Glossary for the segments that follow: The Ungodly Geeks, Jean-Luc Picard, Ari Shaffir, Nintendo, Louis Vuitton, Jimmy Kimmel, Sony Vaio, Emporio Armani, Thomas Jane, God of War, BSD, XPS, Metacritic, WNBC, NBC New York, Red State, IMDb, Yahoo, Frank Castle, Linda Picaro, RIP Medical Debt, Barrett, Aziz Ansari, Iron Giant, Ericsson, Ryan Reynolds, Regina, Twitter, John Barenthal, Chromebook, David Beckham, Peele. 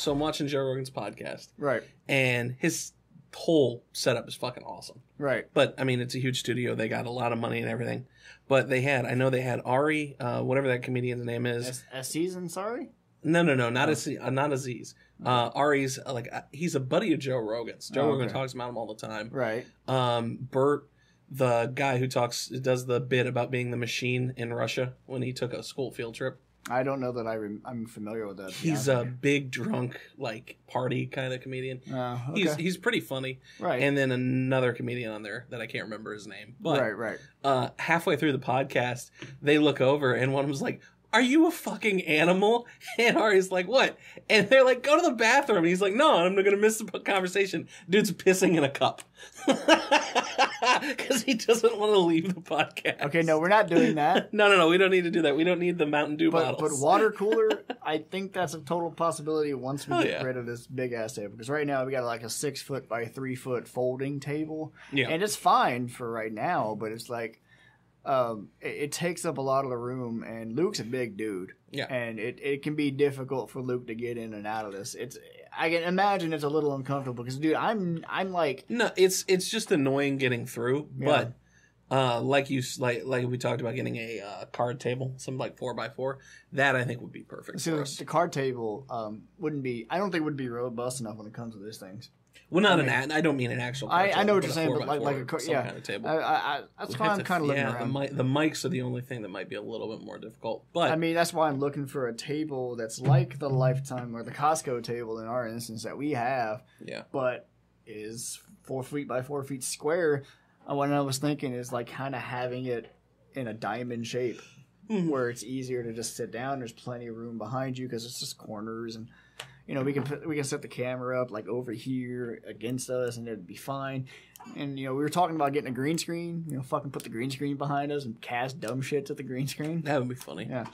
So I'm watching Joe Rogan's podcast. Right. And his whole setup is fucking awesome. Right. But, I mean, it's a huge studio. They got a lot of money and everything. But they had, I know they had Ari, whatever that comedian's name is. Aziz Ansari? No, no, no. Not, oh. Not Aziz. Ari's, like, he's a buddy of Joe Rogan's. Joe Rogan talks about him all the time. Right. Bert, the guy who talks, does the bit about being the machine in Russia when he took a school field trip. I don't know that I'm familiar with that. He's a big drunk, like, party kind of comedian. Okay. He's pretty funny. Right. And then another comedian on there that I can't remember his name. But, right. Halfway through the podcast, they look over and one of them's like, "Are you a fucking animal?" And Ari's like, "What?" And they're like, "Go to the bathroom." And he's like, "No, I'm going to miss the conversation." Dude's pissing in a cup. Because he doesn't want to leave the podcast. Okay, no, we're not doing that. No. We don't need to do that. We don't need the Mountain Dew bottles. But water cooler, I think that's a total possibility once we get rid of this big ass table. Because right now we got like a 6-foot by 3-foot folding table. Yeah. And it's fine for right now, but it's like... it takes up a lot of the room, and Luke's a big dude, and it can be difficult for Luke to get in and out of this. I can imagine it's a little uncomfortable because, dude, I'm like, no, it's just annoying getting through. Yeah. But like we talked about getting a card table, some like 4x4, that I think would be perfect. So the card table wouldn't be, I don't think would be robust enough when it comes to these things. Well, not I don't mean an actual card table. I know what you're saying, but like a kind of table. That's why I'm kind of looking around. The mics are the only thing that might be a little bit more difficult. But I mean, that's why I'm looking for a table that's like the Lifetime or the Costco table in our instance that we have. Yeah. But is 4 feet by 4 feet square. What I was thinking is like kind of having it in a diamond shape, where it's easier to just sit down. There's plenty of room behind you because it's just corners and. You know, we can set the camera up like over here against us, and it'd be fine. And you know, we were talking about getting a green screen. You know, fucking put the green screen behind us and cast dumb shit to the green screen. That would be funny. Yeah,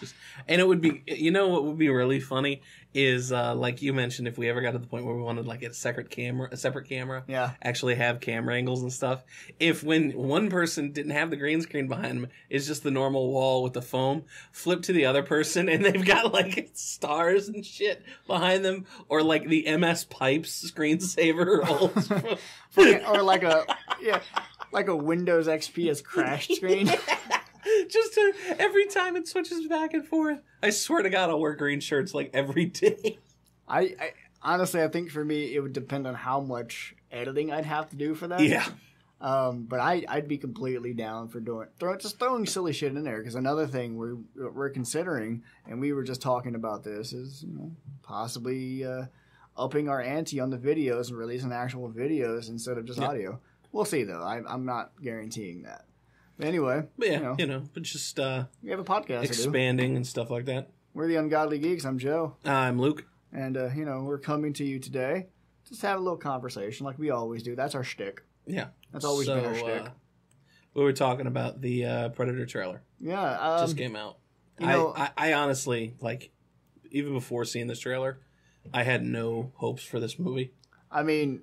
and it would be. You know, what would be really funny is like you mentioned, if we ever got to the point where we wanted like a separate camera. Yeah. Actually, have camera angles and stuff. If when one person didn't have the green screen behind them, it's just the normal wall with the foam. Flip to the other person, and they've got like stars and shit behind them. Or like the MS Pipes screensaver rolls. Or like a Windows XP as crash screen. Just to, every time it switches back and forth. I swear to God, I'll wear green shirts like every day. I honestly, I think for me, it would depend on how much editing I'd have to do for that. Yeah. But I'd be completely down for throwing silly shit in there, because another thing we're considering, and we were just talking about this, is possibly upping our ante on the videos and releasing actual videos instead of just audio. We'll see though. I'm not guaranteeing that. But anyway, but just we have a podcast expanding and stuff like that. We're the Ungodly Geeks. I'm Joe. I'm Luke, and we're coming to you today. Just have a little conversation like we always do. That's our shtick. Yeah. That's always been our shtick. We were talking about the Predator trailer. Yeah. Just came out. I honestly, like, even before seeing this trailer, I had no hopes for this movie. I mean,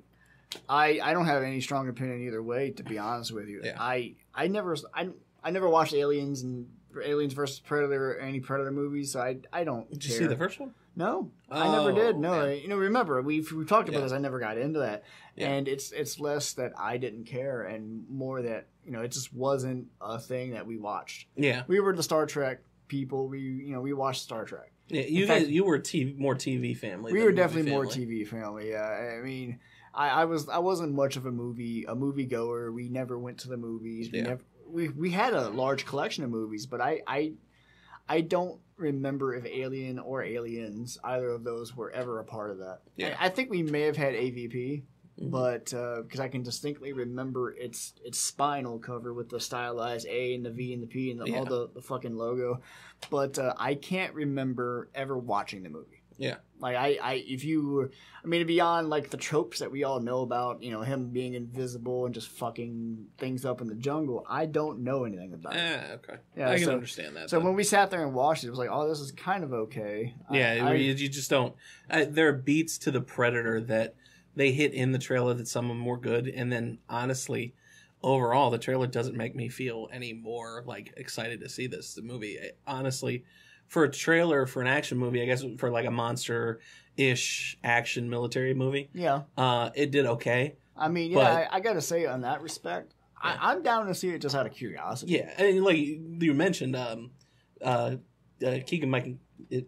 I don't have any strong opinion either way, to be honest with you. Yeah. I never watched Aliens and Aliens versus Predator or any Predator movies, so I don't care. Did you see the first one? No, I never did. No, remember we've talked about this. I never got into that, and it's less that I didn't care, and more that it just wasn't a thing that we watched. Yeah, we were the Star Trek people. We watched Star Trek. Yeah, you were more TV family. We were definitely more TV family. Yeah, I mean, I wasn't much of a movie goer. We never went to the movies. We never. We had a large collection of movies, but I don't remember if Alien or Aliens, either of those, were ever a part of that. Yeah. I think we may have had AVP, but because I can distinctly remember its spinal cover with the stylized A and the V and the P and all the fucking logo, but I can't remember ever watching the movie. Yeah, like beyond like the tropes that we all know about, him being invisible and just fucking things up in the jungle. I don't know anything about it. Okay, yeah, I can understand that. So when we sat there and watched it, it was like, oh, this is kind of okay. Yeah, you just don't. There are beats to the Predator that they hit in the trailer that some of them were good, and then honestly, overall, the trailer doesn't make me feel any more like excited to see the movie. Honestly. for a trailer for an action movie, I guess for like a monster-ish action military movie. Yeah. It did okay. I mean, yeah, but, I got to say on that respect, yeah. I'm down to see it just out of curiosity. Yeah, and like you mentioned, Keegan-Michael Key,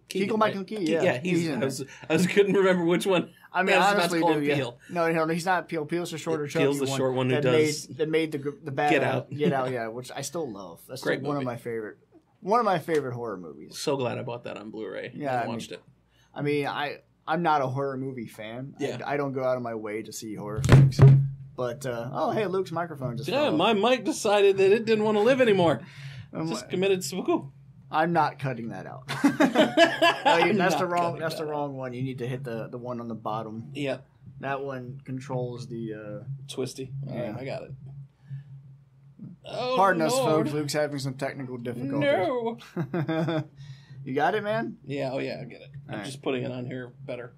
yeah. Yeah, I couldn't remember which one. I mean, honestly, dude, yeah. No, he's not Peele. Peele's the shorter, chubby one. Peele's the short one who does... That made the bad... Get Out, yeah, which I still love. That's great movie. One of my favorite horror movies. So glad I bought that on Blu-ray and watched it. I mean, I'm not a horror movie fan. Yeah. I don't go out of my way to see horror flicks. But, oh, hey, Luke's microphone just... Yeah, my mic decided that it didn't want to live anymore. Just committed seppuku. I'm not cutting that out. That's the wrong one. You need to hit the one on the bottom. Yeah. That one controls the... Twisty. Yeah. Right, I got it. Oh, pardon us, folks. Luke's having some technical difficulties. No. You got it, man? Yeah. Oh, yeah. I get it. I'm just putting it on here better.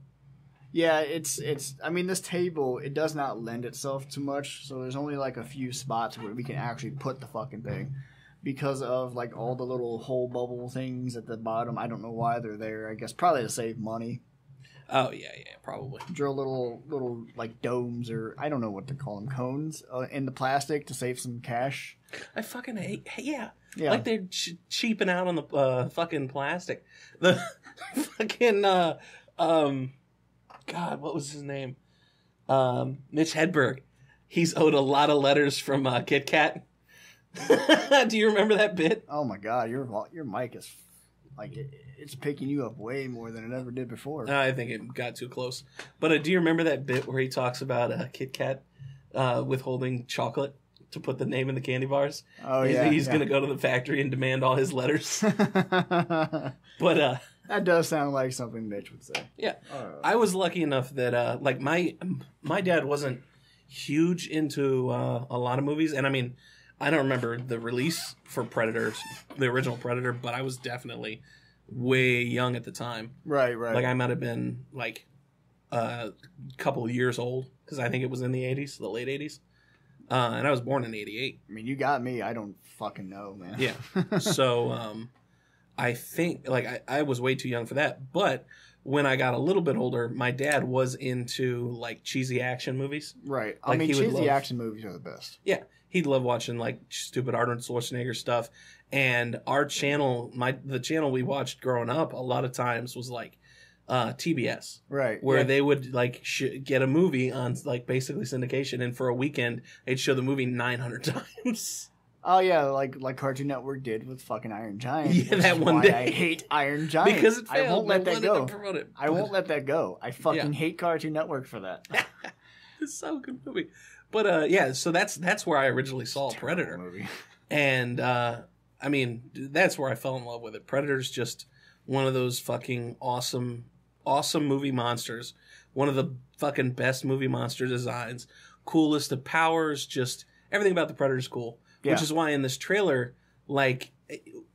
Yeah. It's. I mean, this table, it does not lend itself too much. So there's only like a few spots where we can actually put the fucking thing. Because of, like, all the little hole bubble things at the bottom. I don't know why they're there. I guess probably to save money. Oh, yeah, probably. Drill little like, domes or, I don't know what to call them, cones in the plastic to save some cash. I fucking hate, yeah. Like, they're cheaping out on the fucking plastic. The fucking, God, what was his name? Mitch Hedberg. He's owed a lot of letters from Kit Kat. Do you remember that bit? Oh my God, your mic is like it's picking you up way more than it ever did before. I think it got too close. But do you remember that bit where he talks about Kit Kat withholding chocolate to put the name in the candy bars? Oh yeah, he's gonna go to the factory and demand all his letters. But that does sound like something Mitch would say. Yeah, I was lucky enough that like my dad wasn't huge into a lot of movies, and I mean. I don't remember the release for Predator, the original Predator, but I was definitely way young at the time. Right. Like, I might have been, like, a couple of years old, because I think it was in the 80s, the late 80s. And I was born in 88. I mean, you got me. I don't fucking know, man. Yeah. So, I think, like, I was way too young for that. But when I got a little bit older, my dad was into, like, cheesy action movies. Right. Like, I mean, cheesy action movies are the best. Yeah. He'd love watching, like, stupid Arnold Schwarzenegger stuff. And our channel, the channel we watched growing up a lot of times was, like, TBS. Right. Where they would, like, get a movie on, like, basically syndication. And for a weekend, they'd show the movie 900 times. Oh, yeah. Like Cartoon Network did with fucking Iron Giant. Yeah, that one day. I hate Iron Giant. Because it failed. I won't let that go. I won't let that go. I fucking hate Cartoon Network for that. It's so good movie. But, yeah, so that's where I originally saw Predator. Movie. And, I mean, that's where I fell in love with it. Predator's just one of those fucking awesome, awesome movie monsters. One of the fucking best movie monster designs. Coolest of powers, just everything about the Predator's cool. Yeah. Which is why in this trailer, like,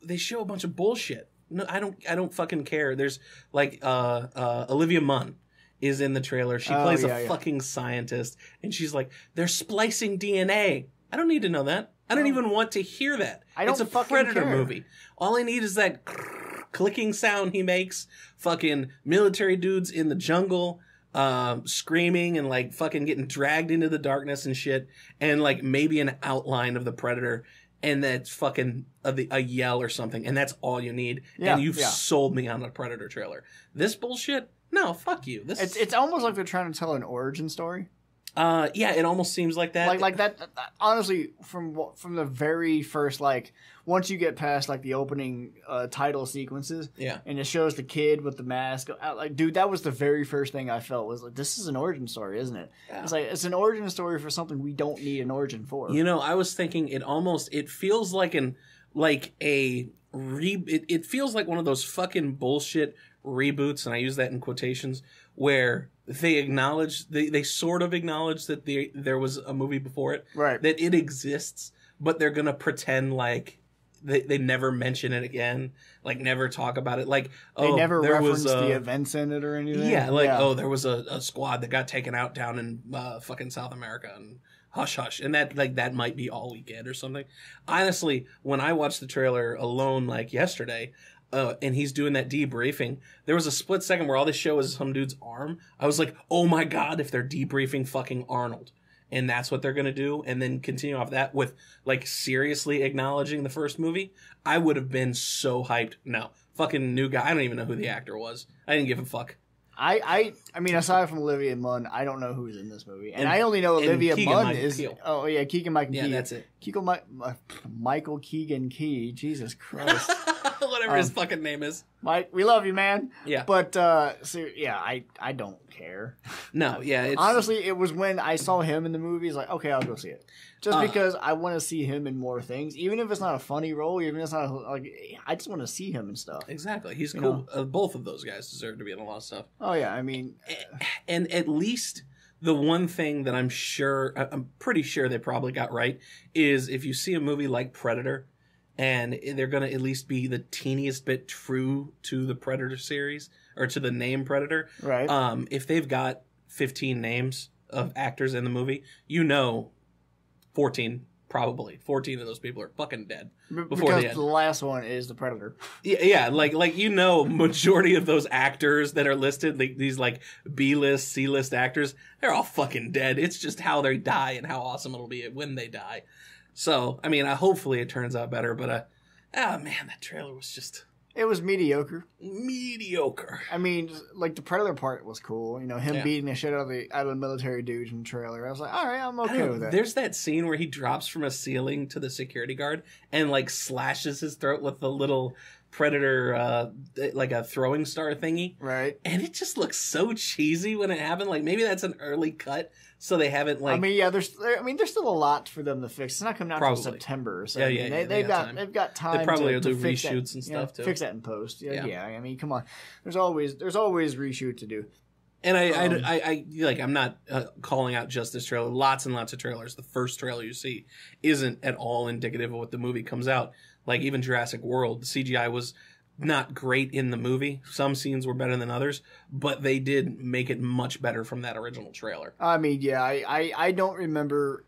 they show a bunch of bullshit. No, I don't fucking care. There's, like, Olivia Munn. Is in the trailer. She plays a fucking scientist. And she's like, they're splicing DNA. I don't need to know that. I don't even want to hear that. It's a Predator movie. All I need is that clicking sound he makes. Fucking military dudes in the jungle. Screaming and like fucking getting dragged into the darkness and shit. And like maybe an outline of the Predator. And that's fucking a yell or something. And that's all you need. Yeah, and you've sold me on a Predator trailer. This bullshit... No, fuck you. It's almost like they're trying to tell an origin story. Yeah, it almost seems like that. Like that. Honestly, from the very first, like once you get past like the opening title sequences, and it shows the kid with the mask. Like, dude, that was the very first thing I felt was like, this is an origin story, isn't it? Yeah. It's like it's an origin story for something we don't need an origin for. You know, I was thinking it feels like it feels like one of those fucking bullshit. Reboots, and I use that in quotations, where they acknowledge they sort of acknowledge that there was a movie before it, right? That it exists, but they're gonna pretend like they never mention it again, like never talk about it, like they never reference the events in it or anything. Yeah, like oh, there was a squad that got taken out down in fucking South America and hush hush, and that like that might be all we get or something. Honestly, when I watched the trailer alone, like yesterday. and he's doing that debriefing, there was a split second where all they show is some dude's arm. I was like, oh my God, if they're debriefing fucking Arnold. And that's what they're going to do. And then continue off that with like seriously acknowledging the first movie. I would have been so hyped. No, fucking new guy. I don't even know who the actor was. I didn't give a fuck. I mean, aside from Olivia Munn, I don't know who's in this movie. And I only know Olivia Munn is... Keel. Oh, yeah, Keegan-Michael Key. Yeah, that's it. Michael Keegan Key. Jesus Christ. Whatever his fucking name is. Mike, we love you, man. Yeah. But, so, yeah, I don't care. No, yeah. It's... Honestly, it was when I saw him in the movies, like, okay, I'll go see it. Just because I want to see him in more things. Even if it's not a funny role, even if it's not... I just want to see him and stuff. Exactly. He's cool. Both of those guys deserve to be in a lot of stuff. Oh, yeah, I mean... And at least the one thing that I'm pretty sure they probably got right is if you see a movie like Predator... And they're going to at least be the teeniest bit true to the Predator series or to the name Predator. Right. If they've got 15 names of actors in the movie, you know, 14 of those people are fucking dead before the end. The last one is the Predator. Yeah, yeah, like you know, majority of those actors that are listed, like, these like B-list, C-list actors, they're all fucking dead. It's just how they die and how awesome it'll be when they die. So, I mean, hopefully it turns out better, but, oh man, that trailer was just... It was mediocre. Mediocre. I mean, like, the Predator part was cool. You know, him beating the shit out of the military dude in the trailer. I was like, all right, I'm okay with that. There's that scene where he drops from a ceiling to the security guard and, like, slashes his throat with the little Predator, like a throwing star thingy. Right. And it just looks so cheesy when it happened. Like, maybe that's an early cut. So they haven't, like... I mean, yeah, there's still a lot for them to fix. It's not coming out until September. So yeah, yeah, I mean, they've got time. They probably will do reshoots and stuff, too. Fix that in post. Yeah, yeah, yeah. I mean, come on. There's always reshoot to do. And I'm not calling out just this trailer. Lots and lots of trailers. The first trailer you see isn't at all indicative of what the movie comes out. Like, even Jurassic World, the CGI was not great in the movie. Some scenes were better than others, but they did make it much better from that original trailer. I mean, yeah, I don't remember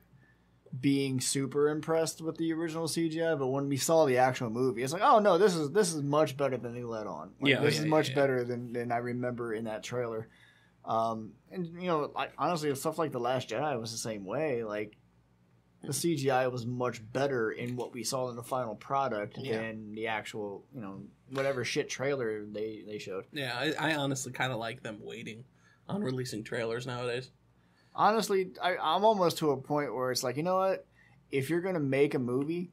being super impressed with the original CGI, but when we saw the actual movie, it's like, oh no, this is much better than they let on. Like, yeah, this is much better than I remember in that trailer. And you know, honestly, stuff like The Last Jedi was the same way. Like, the CGI was much better in what we saw in the final product than the actual, you know, whatever shit trailer they showed. Yeah, I honestly kind of like them waiting on releasing trailers nowadays. Honestly, I'm almost to a point where it's like, you know what? If you're going to make a movie,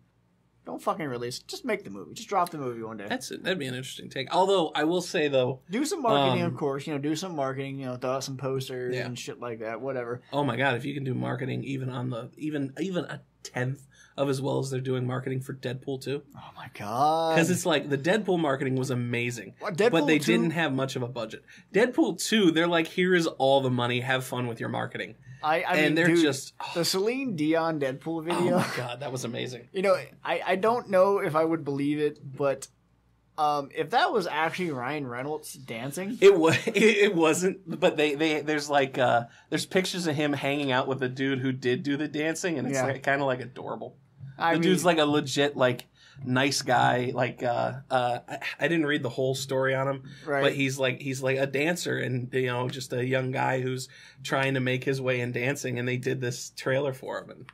don't fucking release it. Just make the movie. Just drop the movie one day. That'd be an interesting take. Although, I will say, though... Do some marketing, of course. You know, do some marketing. You know, throw out some posters and shit like that. Whatever. Oh, my God. If you can do marketing even on the... Even a 10th of as well as they're doing marketing for Deadpool 2. Oh, my God. Because it's like, the Deadpool marketing was amazing. What, Deadpool but they 2? Didn't have much of a budget. Deadpool 2, they're like, here is all the money. Have fun with your marketing. I mean, the Celine Dion Deadpool video. Oh my God, that was amazing. You know, I don't know if I would believe it, but if that was actually Ryan Reynolds dancing, it wasn't. But there's pictures of him hanging out with the dude who did do the dancing, and it's like, kind of like adorable. The dude's like a legit like nice guy. Like I didn't read the whole story on him, right. But he's like a dancer, and you know, just a young guy who's trying to make his way in dancing. And they did this trailer for him,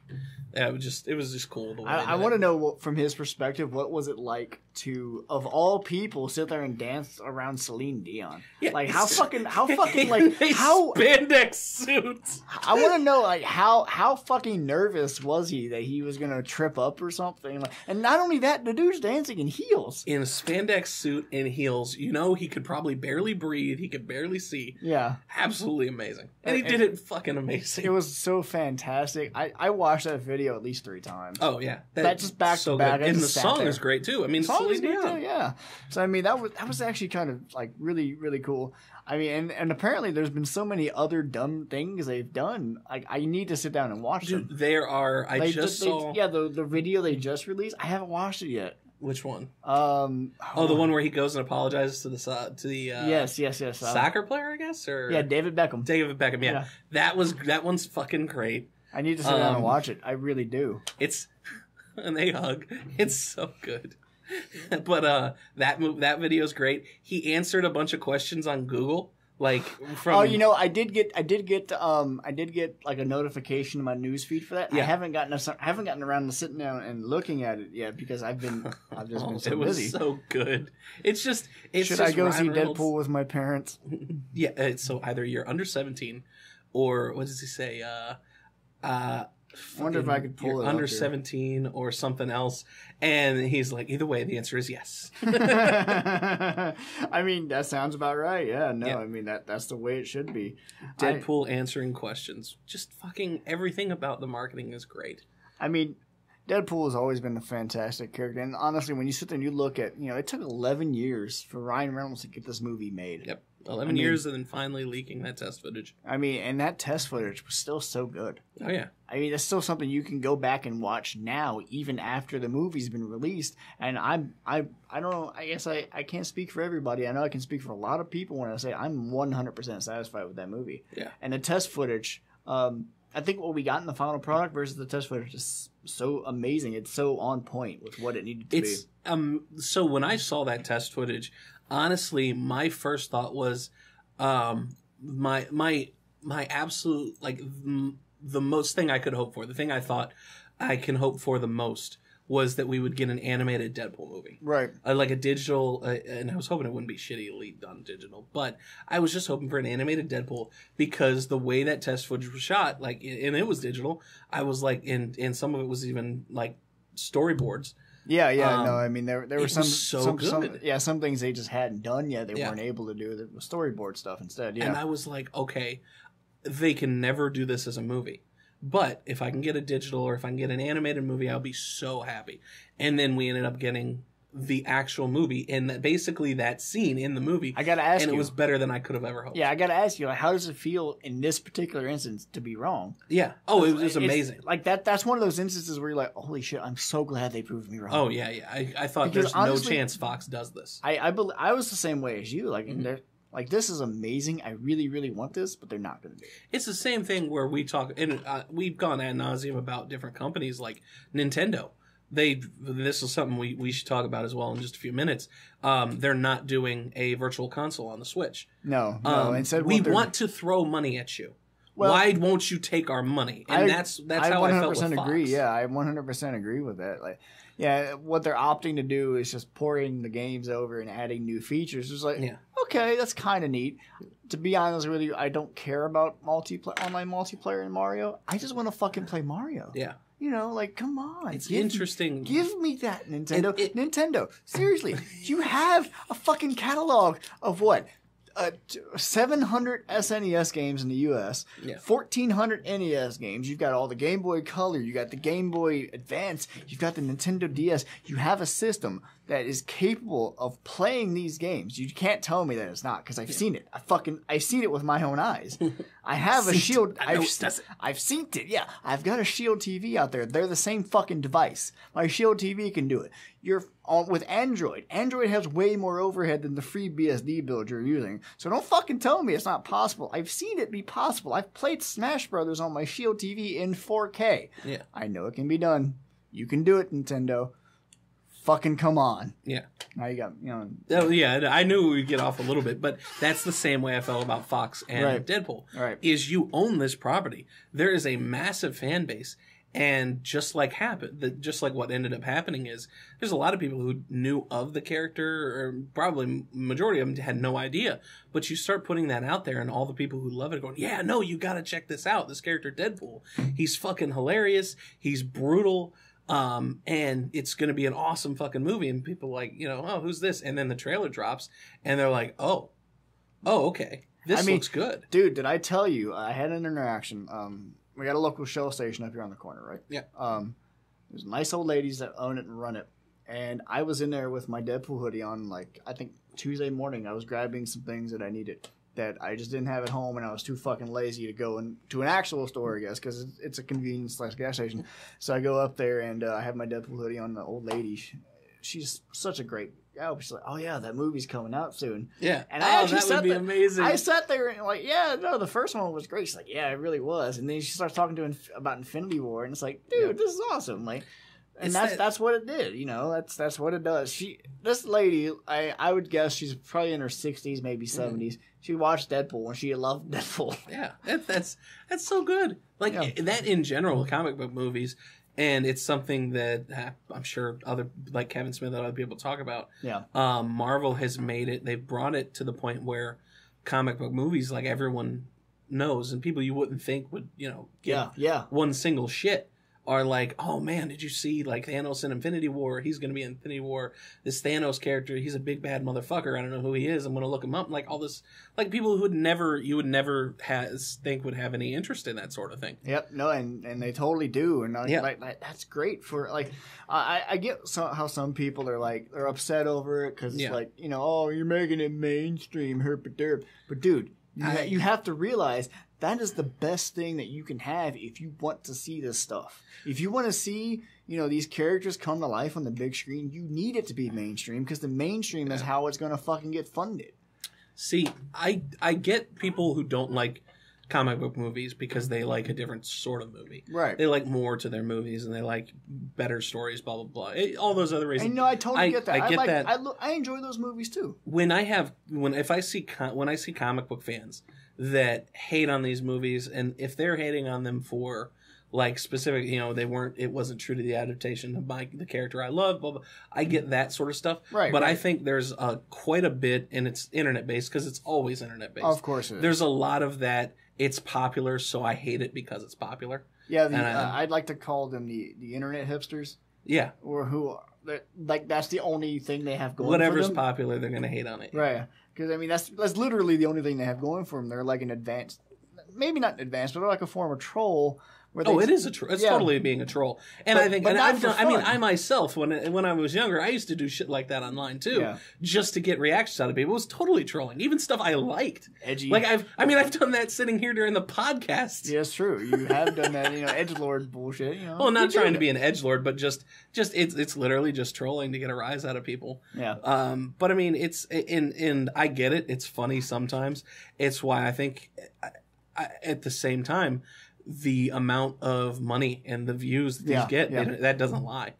and it was just cool. The way I want to know what, from his perspective, what was it like to, of all people, sit there and dance around Celine Dion? Yeah, like how fucking like how spandex suits. I want to know like how fucking nervous was he that he was gonna trip up or something? Like, and not only that, the dude's dancing in heels. In a spandex suit and heels, you know, he could probably barely breathe. He could barely see. Yeah, absolutely amazing. And he did it fucking amazing. It was so fantastic. I watched that video at least 3 times. Oh yeah, that just back so to back. And the song is great too. I mean, the song is great too. Yeah. So I mean, that was actually kind of like really really cool. I mean, and apparently there's been so many other dumb things they've done. I need to sit down and watch them. There are. I just saw the video they just released. I haven't watched it yet. Which one? The one where he goes and apologizes to the yes soccer player, I guess, or David Beckham. David Beckham. Yeah, that one's fucking great. I need to sit down and watch it. I really do. And they hug. It's so good. But that video's great. He answered a bunch of questions on Google. Like from I did get like a notification in my newsfeed for that. Yeah. I haven't gotten around to sitting down and looking at it yet because I've just been so busy. It was busy. So good. Should I go Ryan see Reynolds. Deadpool with my parents? Yeah, so either you're under 17 or what does he say? I wonder if I could pull it under 17 or something else. And he's like, either way, the answer is yes. I mean, that sounds about right. Yeah, no, yeah. I mean, that's the way it should be. Deadpool answering questions. Just fucking everything about the marketing is great. I mean, Deadpool has always been a fantastic character. And honestly, when you sit there and you look at, you know, it took 11 years for Ryan Reynolds to get this movie made. Yep, 11 years and then finally leaking that test footage. I mean, and that test footage was still so good. Oh, yeah. I mean, that's still something you can go back and watch now, even after the movie's been released. And I don't know, I guess I can't speak for everybody. I know I can speak for a lot of people when I say I'm 100% satisfied with that movie. Yeah. And the test footage, I think what we got in the final product versus the test footage is so amazing. It's so on point with what it needed to be. So when I saw that test footage, honestly, my first thought was my absolute, like, the most thing I could hope for, the thing I thought I can hope for the most was that we would get an animated Deadpool movie. Right. Like a digital, and I was hoping it wouldn't be shittily done digital, but I was just hoping for an animated Deadpool because the way that test footage was shot, like, and it was digital, I was like, and some of it was even like storyboards. Yeah, yeah, no, I mean, there were some things they just hadn't done yet. They weren't able to do the storyboard stuff instead, yeah. And I was like, okay, they can never do this as a movie. But if I can get a digital or if I can get an animated movie, I'll be so happy. And then we ended up getting the actual movie and that basically that scene in the movie. I gotta ask you. And it was better than I could have ever hoped. Yeah, I gotta ask you, how does it feel in this particular instance to be wrong? Yeah. Oh, it was just amazing. Like that's one of those instances where you're like, holy shit, I'm so glad they proved me wrong. Oh yeah, yeah. I thought because there's honestly, no chance Fox does this. I was the same way as you. Like mm-hmm. Like, this is amazing. I really, really want this, but they're not going to do it. It's the same thing where we talk, and we've gone ad nauseum about different companies like Nintendo. This is something we should talk about as well in just a few minutes. They're not doing a virtual console on the Switch. No, no. Instead, we want to throw money at you. Well, why won't you take our money? And that's how I felt with Fox. I 100% agree. Yeah, I 100% agree with that. Like, yeah, what they're opting to do is just porting the games over and adding new features. It's like, yeah. Okay, that's kind of neat. To be honest with you, I don't care about online multiplayer in Mario. I just want to fucking play Mario. Yeah. You know, like, come on. It's interesting. Give me that, Nintendo. Nintendo, seriously, you have a fucking catalog of what? 700 SNES games in the U.S., yeah. 1,400 NES games. You've got all the Game Boy Color. You got the Game Boy Advance. You've got the Nintendo DS. You have a system that is capable of playing these games. You can't tell me that it's not because I've seen it. I've seen it with my own eyes. I have a Shield. I've seen it. Yeah, I've got a Shield TV out there. They're the same fucking device. My Shield TV can do it. You're with Android. Android has way more overhead than the free BSD build you're using. So don't fucking tell me it's not possible. I've seen it be possible. I've played Smash Brothers on my Shield TV in 4K. Yeah. I know it can be done. You can do it, Nintendo. Fucking come on. Yeah. Now you got, you know. Oh, yeah, I knew we'd get off a little bit, but that's the same way I felt about Fox and Deadpool. Right. Is you own this property. There is a massive fan base. And just like what ended up happening is there's a lot of people who knew of the character, or probably majority of them had no idea. But you start putting that out there, and all the people who love it are going, "Yeah, no, you got to check this out. This character Deadpool, he's fucking hilarious. He's brutal, and it's going to be an awesome fucking movie." And people like, you know, "Oh, who's this?" And then the trailer drops, and they're like, "Oh, okay, this looks good." Dude, did I tell you I had an interaction? We got a local Shell station up here on the corner, right? Yeah. There's nice old ladies that own it and run it. And I was in there with my Deadpool hoodie on, like, I think Tuesday morning. I was grabbing some things that I needed that I just didn't have at home, and I was too fucking lazy to go to an actual store, I guess, because it's a convenience/gas station. So I go up there, and I have my Deadpool hoodie on. The old lady, she's such a great... She's like, "Oh yeah, that movie's coming out soon." Yeah, and amazing. I sat there and like, yeah, no, the first one was great. She's like, "Yeah, it really was." And then she starts talking about Infinity War, and it's like, dude, this is awesome. Like, And that's what it did, you know. That's what it does. This lady, I would guess she's probably in her 60s, maybe 70s. Mm. She watched Deadpool and she loved Deadpool. Yeah, that's so good. Like that in general, comic book movies, and it's something that I'm sure other like Kevin Smith and other people talk about. Yeah, Marvel has made it. They've brought it to the point where comic book movies, like everyone knows, and people you wouldn't think would, you know, get one single shit. Are like, oh man, did you see like Thanos in Infinity War? He's going to be in Infinity War. This Thanos character, he's a big bad motherfucker. I don't know who he is. I'm going to look him up. Like all this, like people who would never, you would never think would have any interest in that sort of thing. Yep. No, and they totally do. And like that's great for like, I get how some people are like they're upset over it because it's like, you know, oh, you're making it mainstream, herp-a-derp. But dude, you have to realize. That is the best thing that you can have if you want to see this stuff. If you want to see, you know, these characters come to life on the big screen, you need it to be mainstream because the mainstream is how it's going to fucking get funded. See, I get people who don't like comic book movies because they like a different sort of movie. Right. They like more to their movies and they like better stories, blah, blah, blah. All those other reasons. I know, I totally get that. I get like, that. I enjoy those movies too. When I see comic book fans that hate on these movies, and if they're hating on them for like specific, you know, it wasn't true to the adaptation of the character I love, blah, blah, I get that sort of stuff. Right. But I think there's quite a bit, and it's internet based because it's always internet based. Of course it is. There's a lot of that. It's popular, so I hate it because it's popular. Yeah, I'd like to call them the internet hipsters. Yeah. Or who, like, that's the only thing they have going. Whatever's popular, they're going to hate on it. Right. Because, I mean, that's literally the only thing they have going for them. They're like an advanced, maybe not advanced, but they're like a form of troll. Where it is a troll. It's totally being a troll. And I think, and I myself, when I was younger, I used to do shit like that online too, just to get reactions out of people. It was totally trolling, even stuff I liked. Edgy. Like I've done that sitting here during the podcast. Yeah, it's true. You have done that, you know, edgelord bullshit. You know, well, not trying to be an edgelord, but just it's literally just trolling to get a rise out of people. Yeah. But I mean, it's and I get it. It's funny sometimes. It's why I think, at the same time, the amount of money and the views that these get, that doesn't lie.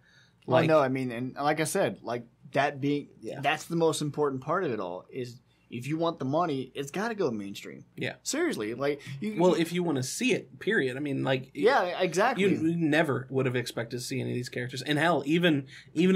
Like, well, no, I mean, and like I said, like that being, that's the most important part of it all is if you want the money, it's got to go mainstream. Yeah. Seriously. Like, if you want to see it, period. I mean, like, yeah, exactly. You never would have expected to see any of these characters. And hell, even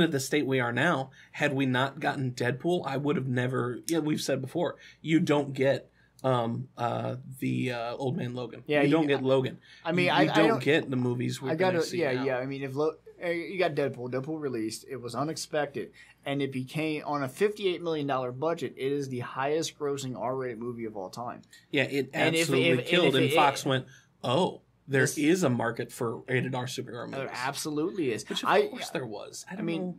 at the state we are now, had we not gotten Deadpool, I would have never, we've said before, you don't get the Old Man Logan. Yeah, you don't get Logan. I mean, I don't get the movies we're going to see. Yeah, now. I mean, if you got Deadpool. Deadpool released. It was unexpected, and it became on a $58 million budget. It is the highest grossing R-rated movie of all time. Yeah, it absolutely killed. And Fox went, oh. There is a market for rated R superhero movies. There absolutely is. Which of course there was. I don't know.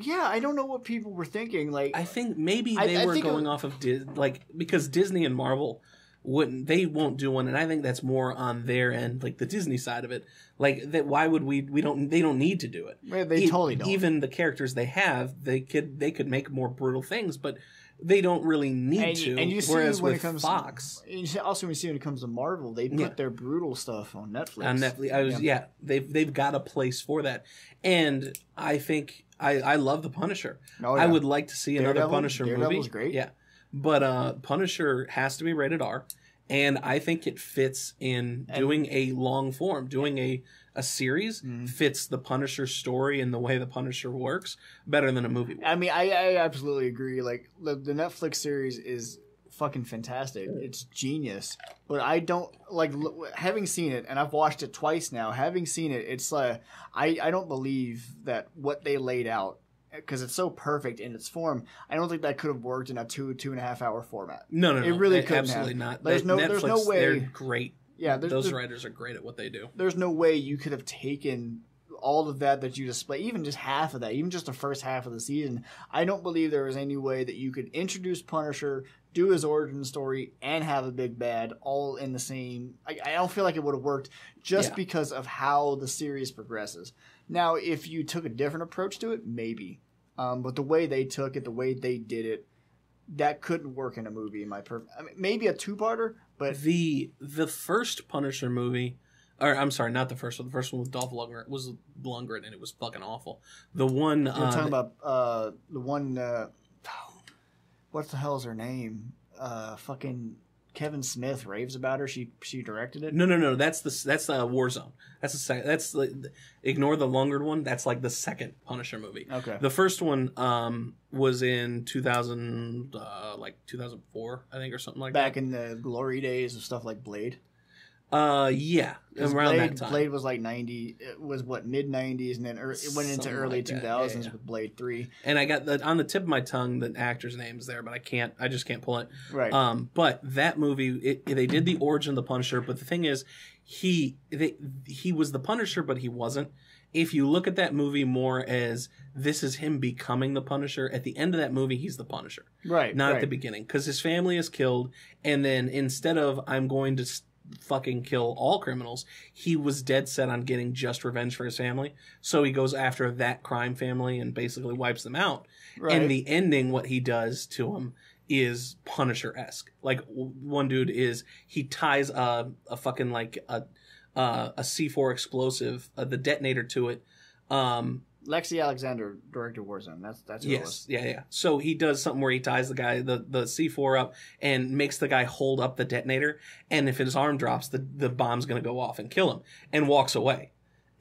Yeah, I don't know what people were thinking. Like, I think maybe they were going off of like, because Disney and Marvel won't do one, and I think that's more on their end, like the Disney side of it. Like that, why would they don't need to do it. Yeah, they totally don't. Even the characters they have, they could make more brutal things, but they don't really need to. And you see when it comes Fox, to, and also we see when it comes to Marvel, they put their brutal stuff on Netflix. On Netflix, they've got a place for that, and I think I love the Punisher. Oh, yeah. I would like to see another Punisher movie. Daredevil's great, yeah, but Punisher has to be rated R, and I think it fits in doing a long form, doing a series fits the Punisher story and the way the Punisher works better than a movie. I mean, I absolutely agree. Like the Netflix series is fucking fantastic. It's genius. But I don't like having seen it, and I've watched it twice now. Having seen it, it's like I don't believe that what they laid out, because it's so perfect in its form. I don't think that could have worked in a 2.5 hour format. No, it really couldn't. Absolutely not. There's no way. They're great. Yeah, those writers are great at what they do. There's no way you could have taken all of that you display, even just half of that, even just the first half of the season. I don't believe there was any way that you could introduce Punisher, do his origin story, and have a big bad all in the same. I don't feel like it would have worked just because of how the series progresses. Now, if you took a different approach to it, maybe. But the way they took it, the way they did it, that couldn't work in a movie. I mean, maybe a two-parter, but the first Punisher movie Or I'm sorry, not the first one. The first one with Dolph Lundgren was Lundgren, and it was fucking awful. The one you're talking about, the one. What the hell is her name? Fucking Kevin Smith raves about her. She directed it. No. That's the Warzone. That's the second. Ignore the Lundgren one. That's like the second Punisher movie. Okay. The first one was in 2004, I think, or something like that. Back in the glory days of stuff like Blade. Yeah, around that time. Blade was like mid 90s, and then it went into early 2000s with Blade 3. And I got on the tip of my tongue the actor's name is there, but I just can't pull it. Right. But that movie, they did the origin of the Punisher, but the thing is, he was the Punisher, but he wasn't. If you look at that movie more as this is him becoming the Punisher, at the end of that movie, he's the Punisher, right? Not at the beginning, because his family is killed, and then instead of I'm going to fucking kill all criminals, he was dead set on getting just revenge for his family, so he goes after that crime family and basically wipes them out. Right. And the ending, what he does to him is Punisher-esque. Like, one dude is, he ties a fucking like a C4 explosive, the detonator, to it. Lexi Alexander directed Warzone. That's who it was. Yeah. So he does something where he ties the guy, the C4 up, and makes the guy hold up the detonator, and if his arm drops, the bomb's gonna go off and kill him, and walks away.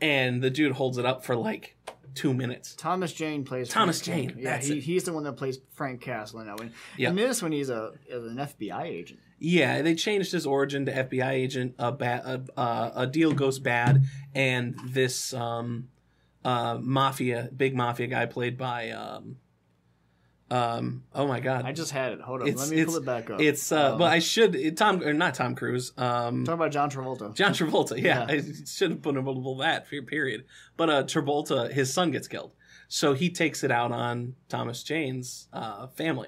And the dude holds it up for like 2 minutes. Thomas Jane plays Thomas Frank. Jane. Yeah, that's he's the one that plays Frank Castle in that one. Yep. And this one, he's an FBI agent. Yeah, they changed his origin to FBI agent. A deal goes bad, and this big mafia guy played by oh my god, I just had it, hold on, let me pull it back up. It's well, I should not Tom Cruise, talking about John Travolta. Yeah. I should have put him on that period, but Travolta, his son gets killed, so he takes it out on Thomas Jane's family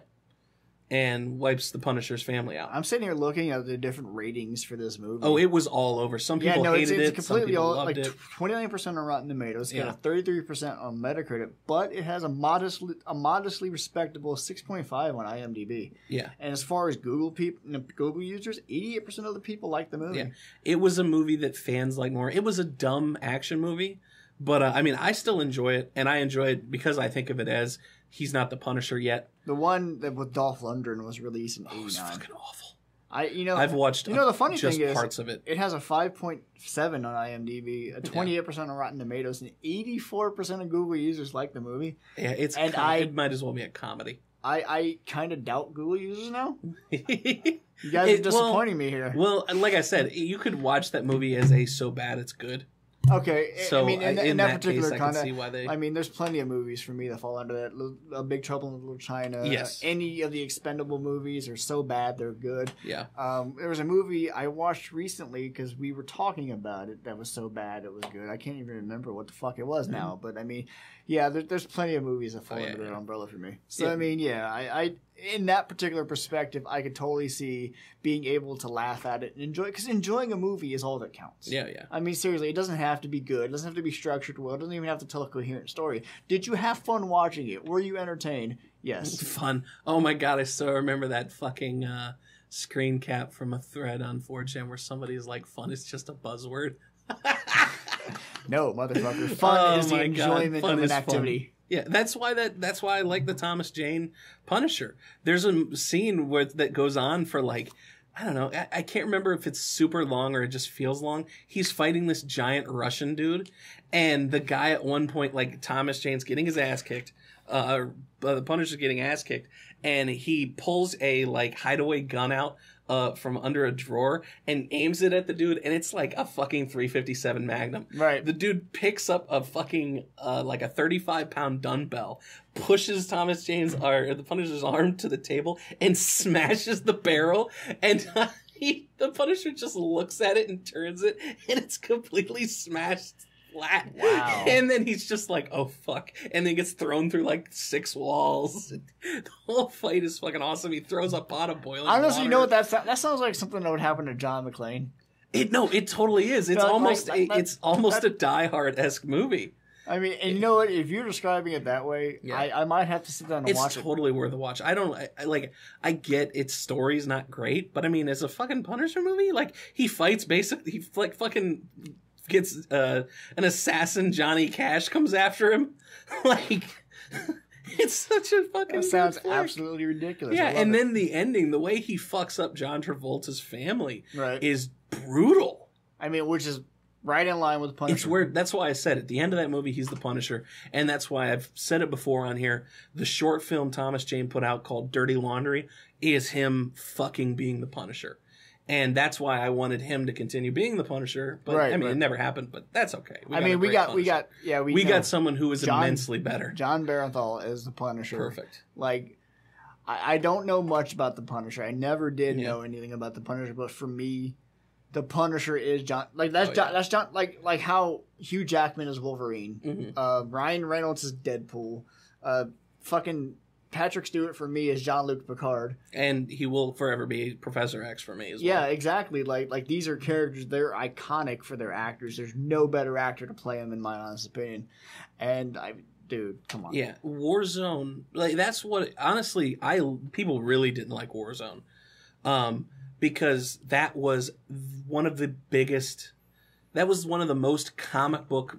and wipes the Punisher's family out. I'm sitting here looking at the different ratings for this movie. Oh, it was all over. Some people hated it. Some people loved it. 29% on Rotten Tomatoes. Got a 33% on Metacritic, but it has a modestly respectable 6.5 on IMDb. Yeah. And as far as Google users, 88% of the people liked the movie. Yeah. It was a movie that fans like more. It was a dumb action movie, but I mean, I still enjoy it, and I enjoy it because I think of it as he's not the Punisher yet. The one that with Dolph Lundgren was released in 89. It was fucking awful. I've watched. The funny thing is, parts of it. It has a 5.7 on IMDb, a 28% on Rotten Tomatoes, and 84% of Google users like the movie. Yeah, it might as well be a comedy. I kind of doubt Google users now. You guys are disappointing me here. Well, like I said, you could watch that movie as a so bad it's good. Okay, so I mean, in that particular case, I can see why they... I mean, there's plenty of movies for me that fall under that. A Big Trouble in Little China. Yes. Any of the Expendable movies are so bad they're good. Yeah. There was a movie I watched recently because we were talking about it that was so bad it was good. I can't even remember what the fuck it was now, but I mean, yeah, there's plenty of movies that fall under that umbrella for me. So, yeah. I mean, yeah, I in that particular perspective, I could totally see being able to laugh at it and enjoy it, because enjoying a movie is all that counts. Yeah. I mean, seriously, it doesn't have to be good. It doesn't have to be structured well. It doesn't even have to tell a coherent story. Did you have fun watching it? Were you entertained? Yes. Fun. Oh, my God. I still remember that fucking screen cap from a thread on 4chan where somebody's like, fun is just a buzzword. No, motherfucker. Fun is the enjoyment of an activity. Fun. Yeah, that's why I like the Thomas Jane Punisher. There's a scene that goes on for like, I don't know, I can't remember if it's super long or it just feels long. He's fighting this giant Russian dude, and the guy at one point, like, Thomas Jane's getting his ass kicked, the Punisher's getting ass kicked, and he pulls a like hideaway gun out from under a drawer and aims it at the dude, and it's like a fucking .357 Magnum. Right. The dude picks up a fucking like a 35-pound dumbbell, pushes Thomas Jane's or the Punisher's arm to the table, and smashes the barrel. And the Punisher just looks at it and turns it, and it's completely smashed flat. Wow. And then he's just like, oh fuck, and then gets thrown through like 6 walls. The whole fight is fucking awesome. He throws a pot of boiling water. You know what, that sounds like something that would happen to John McClane. It totally is. It's almost a Die Hard-esque movie. I mean, and you know what? If you're describing it that way, yeah. I might have to sit down and watch it. It's totally worth a watch. I get its story's not great, but I mean, it's a fucking Punisher movie. Like, he fights basically, he like fucking gets an assassin. Johnny Cash comes after him. Like, it's such a fucking. That sounds absolutely ridiculous. Yeah, and then the ending, the way he fucks up John Travolta's family, right. is brutal. I mean, which is. Right in line with Punisher. It's weird. That's why I said at the end of that movie, he's the Punisher. And that's why I've said it before on here. The short film Thomas Jane put out called Dirty Laundry is him fucking being the Punisher. And that's why I wanted him to continue being the Punisher. But right, I mean, right. It never happened, but that's okay. We got someone who is immensely better. John Barenthal is the Punisher. Perfect. Like, I don't know much about the Punisher. I never did know anything about the Punisher, but for me, the Punisher is John. Like that's John. That's John. Like how Hugh Jackman is Wolverine. Mm-hmm. Ryan Reynolds is Deadpool. Fucking Patrick Stewart for me is Jean-Luc Picard. And he will forever be Professor X for me as well. Yeah, exactly. Like these are characters. They're iconic for their actors. There's no better actor to play them in my honest opinion. And dude, come on. Yeah, Warzone. Like that's what honestly, people really didn't like Warzone. Because that was one of the biggest, that was one of the most comic book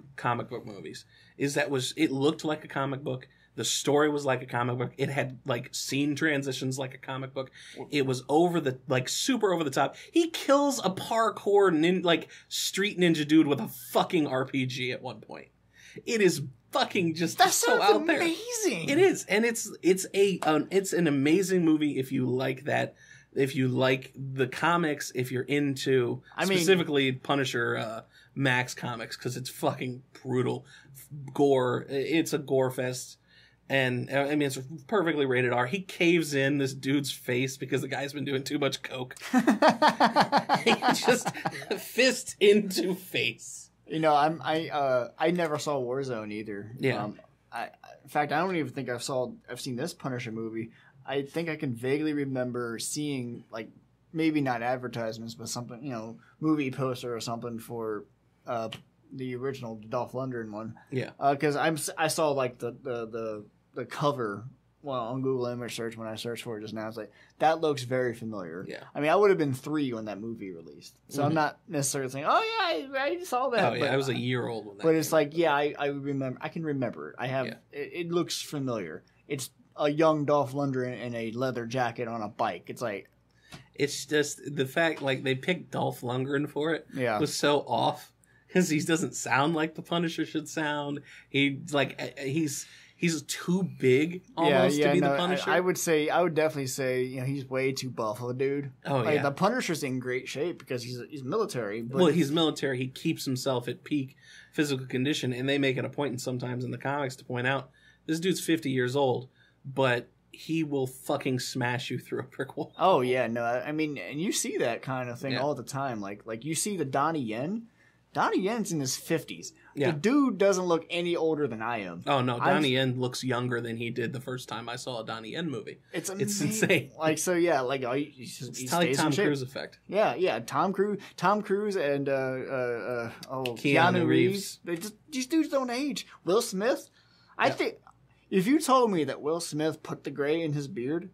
movies. It looked like a comic book. The story was like a comic book. It had like scene transitions like a comic book. It was super over the top. He kills a parkour street ninja dude with a fucking RPG at one point. It is fucking just so out there. That sounds amazing. It is, and it's an amazing movie if you like that. If you like the comics, if you're into specifically Punisher Max comics, because it's fucking brutal gore. It's a gore fest. And I mean, it's perfectly rated R. He caves in this dude's face because the guy's been doing too much coke. He just fist into face. You know, I never saw Warzone either. Yeah. In fact, I don't even think I've seen this Punisher movie. I think I can vaguely remember seeing, like, maybe not advertisements, but something, you know, movie poster or something for the original Dolph Lundgren one. Yeah. Because I saw, like, the cover on Google Image search when I searched for it just now. It's like, that looks very familiar. Yeah. I mean, I would have been 3 when that movie released. So I'm not necessarily saying, oh, yeah, I saw that. Oh, yeah, I was a year old when that But it's like, yeah, I can remember it. It looks familiar. It's a young Dolph Lundgren in a leather jacket on a bike. It's like... It's just the fact, like, they picked Dolph Lundgren for it was so off because he doesn't sound like the Punisher should sound. He's too big almost to be the Punisher. I would definitely say, you know, he's way too buff of a dude. Oh, like, yeah. The Punisher's in great shape because he's military. But he's military. He keeps himself at peak physical condition, and they make it a point sometimes in the comics to point out, this dude's 50 years old. But he will fucking smash you through a brick wall. Oh, yeah. No, I mean, and you see that kind of thing all the time. Like you see the Donnie Yen. Donnie Yen's in his 50s. Yeah. The dude doesn't look any older than I am. Oh, no. Donnie Yen looks younger than he did the first time I saw a Donnie Yen movie. It's insane. Like, so, yeah. Like, he it's like Tom Cruise effect. Yeah, yeah. Tom Cruise and Keanu Reeves. These dudes don't age. Will Smith. I think... If you told me that Will Smith put the gray in his beard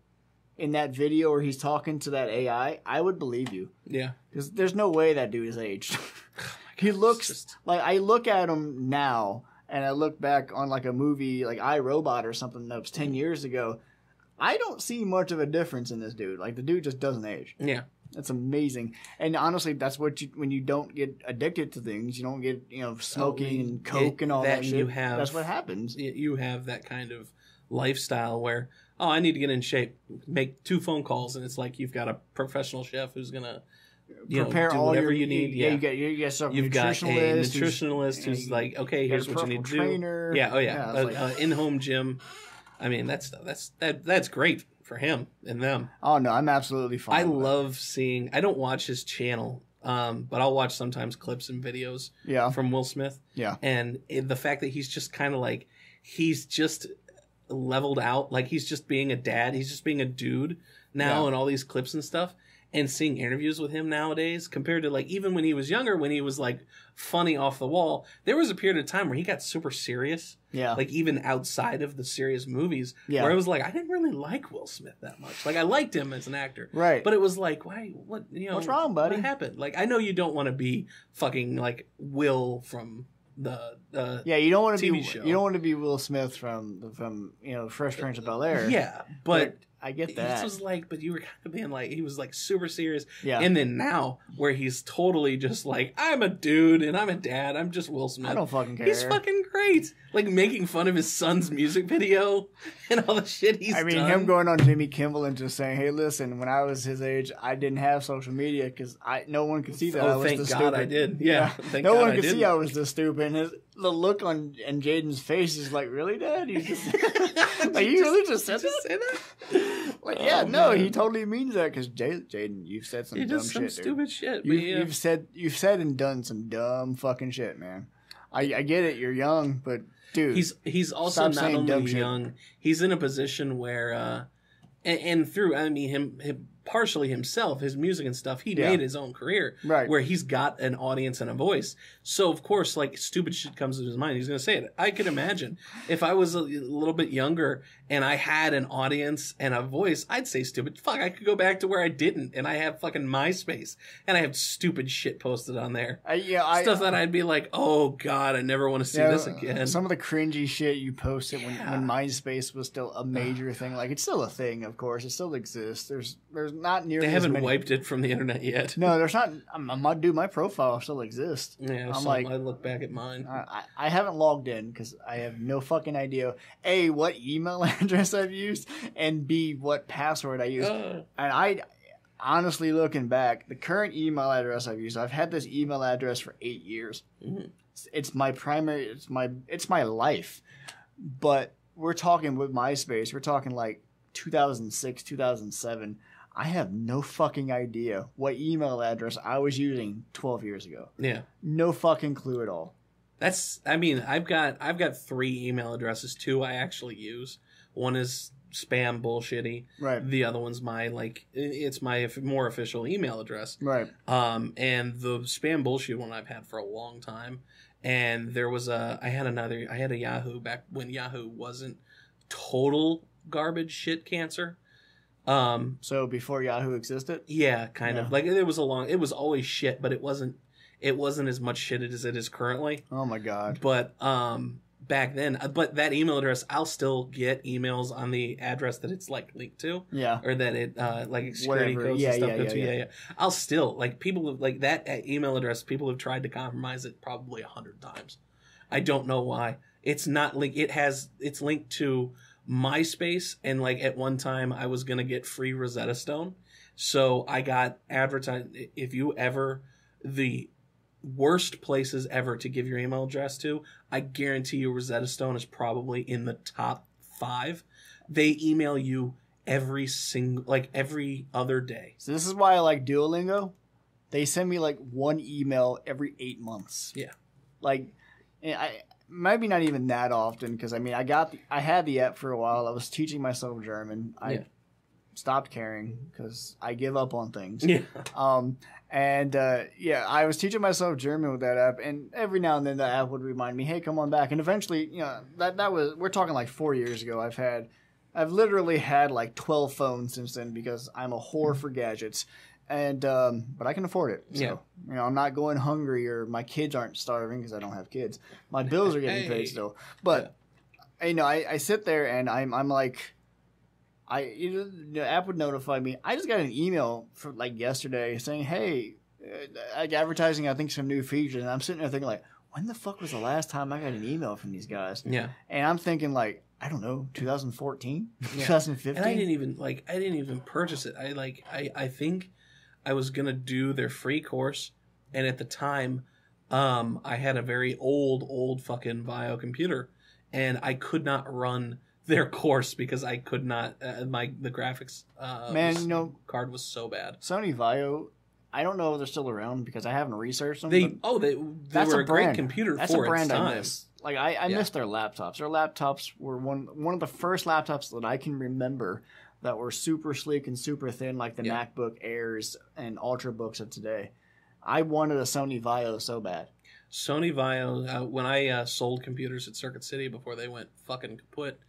in that video where he's talking to that AI, I would believe you. Yeah. Because there's no way that dude is aged. Oh my God, he looks... Like, I look at him now, and I look back on, like, a movie, like, I, Robot or something that was 10 years ago. I don't see much of a difference in this dude. Like, the dude just doesn't age. Yeah. That's amazing. And honestly, that's what when you don't get addicted to things, you don't get, you know, smoking and coke and all that shit. That's what happens. You have that kind of lifestyle where, oh, I need to get in shape. Make 2 phone calls, and it's like you've got a professional chef who's going to prepare do all whatever you need. Yeah, you've got a nutritionalist who's like, okay, here's what you need to do. Yeah, oh yeah, in-home gym. I mean, that's great. For him and them. Oh, no, I'm absolutely fine. I love seeing... I don't watch his channel, but I'll watch sometimes clips and videos from Will Smith. Yeah. And the fact that he's just kind of like... He's just leveled out. Like, he's just being a dad. He's just being a dude now in all these clips and stuff. and seeing interviews with him nowadays compared to like even when he was younger, when he was like funny off the wall, there was a period of time where he got super serious. Yeah. Like even outside of the serious movies, yeah, where it was like, I didn't really like Will Smith that much. Like I liked him as an actor. Right. But it was like, why, what, you know, what's wrong, buddy? What happened? Like, I know you don't want to be fucking like Will from the yeah, you don't want to be show. You don't want to be Will Smith from you know, Fresh Prince of Bel-Air. Yeah, but I get that. This was like, but you were kind of being like, he was like super serious. Yeah. And then now, where he's totally just like, I'm a dude and I'm a dad. I'm just Will Smith. I don't fucking care. He's fucking great. Like making fun of his son's music video and all the shit he's done. I mean, him going on Jimmy Kimmel and just saying, hey, listen, when I was his age, I didn't have social media because no one could see that. Oh, thank God I did. Yeah. No one could see I was this stupid. And the look on and Jaden's face is like, really, Dad? You just, like, you really just said that? Like, yeah, oh, no, man. He totally means that because Jaden, you've said some dumb shit, dude. Stupid shit. You've said and done some dumb fucking shit, man. I get it. You're young, but dude, he's also not only young. He's in a position where, and through, I mean, him partially himself, his music and stuff, he made his own career, right? Where he's got an audience and a voice. So of course, like stupid shit comes into his mind. He's gonna say it. I could imagine if I was a little bit younger and I had an audience and a voice, I'd say stupid. Fuck, I could go back to where I didn't, and I have fucking MySpace, and I have stupid shit posted on there. Stuff that I'd be like, oh God, I never want to see this again. Some of the cringy shit you posted when MySpace was still a major thing. Like, it's still a thing, of course. It still exists. There's not nearly. They haven't wiped it from the internet yet. No, there's not. My profile still exists. Yeah, I'm like, I look back at mine. I haven't logged in because I have no fucking idea. A, what email address I've used, and B, what password I used. And I honestly, looking back, the current email address I've used, I've had this email address for 8 years. Mm-hmm. It's my primary. It's my life. But we're talking with MySpace. We're talking like 2006, 2007. I have no fucking idea what email address I was using 12 years ago. Yeah. No fucking clue at all. That's, I mean, I've got 3 email addresses, 2 I actually use. One is spam bullshitty. Right. The other one's my, like, it's my more official email address. Right. And the spam bullshit one I've had for a long time. And there was I had a Yahoo back when Yahoo wasn't total garbage shit cancer. So before Yahoo existed? Yeah, kind of. Like, it was always shit, but it wasn't as much shit as it is currently. Oh my God. But, back then, but that email address, I'll still get emails on the address that it's like linked to. Yeah. Or that it, like security codes and stuff go to. Yeah. I'll still, like, people have, like, that email address, people have tried to compromise it probably 100 times. I don't know why. It's not linked. It's linked to MySpace, and like at one time I was gonna get free Rosetta Stone, so I got advertised. If you ever, the worst places ever to give your email address to, I guarantee you Rosetta Stone is probably in the top 5. They email you every other day. So this is why I like Duolingo. They send me like one email every 8 months. Yeah, like, and I. Maybe not even that often, because I mean, I had the app for a while. I was teaching myself German. I stopped caring because I give up on things. Yeah. I was teaching myself German with that app, and every now and then the app would remind me, "Hey, come on back." And eventually, you know, that was, we're talking like 4 years ago. I've literally had like 12 phones since then because I'm a whore for gadgets. And but I can afford it. So, you know, I'm not going hungry, or my kids aren't starving because I don't have kids. My bills are getting paid still. But you know, I sit there and I'm like, the app would notify me. I just got an email from like yesterday saying, "Hey, advertising, I think some new features." And I'm sitting there thinking like, when the fuck was the last time I got an email from these guys? Yeah. And I'm thinking like, I don't know, 2014, 2015. And I didn't even purchase it. I think I was going to do their free course, and at the time, I had a very old fucking Vio computer, and I could not run their course because I could not, the graphics card was so bad. Sony Vio, I don't know if they're still around because I haven't researched them. They were a great computer for its time. That's a brand I miss. Like, I miss their laptops. Their laptops were one of the first laptops that I can remember that were super sleek and super thin, like the MacBook Airs and Ultrabooks of today. I wanted a Sony Vaio so bad. Sony Vaio, when I sold computers at Circuit City before they went fucking kaput,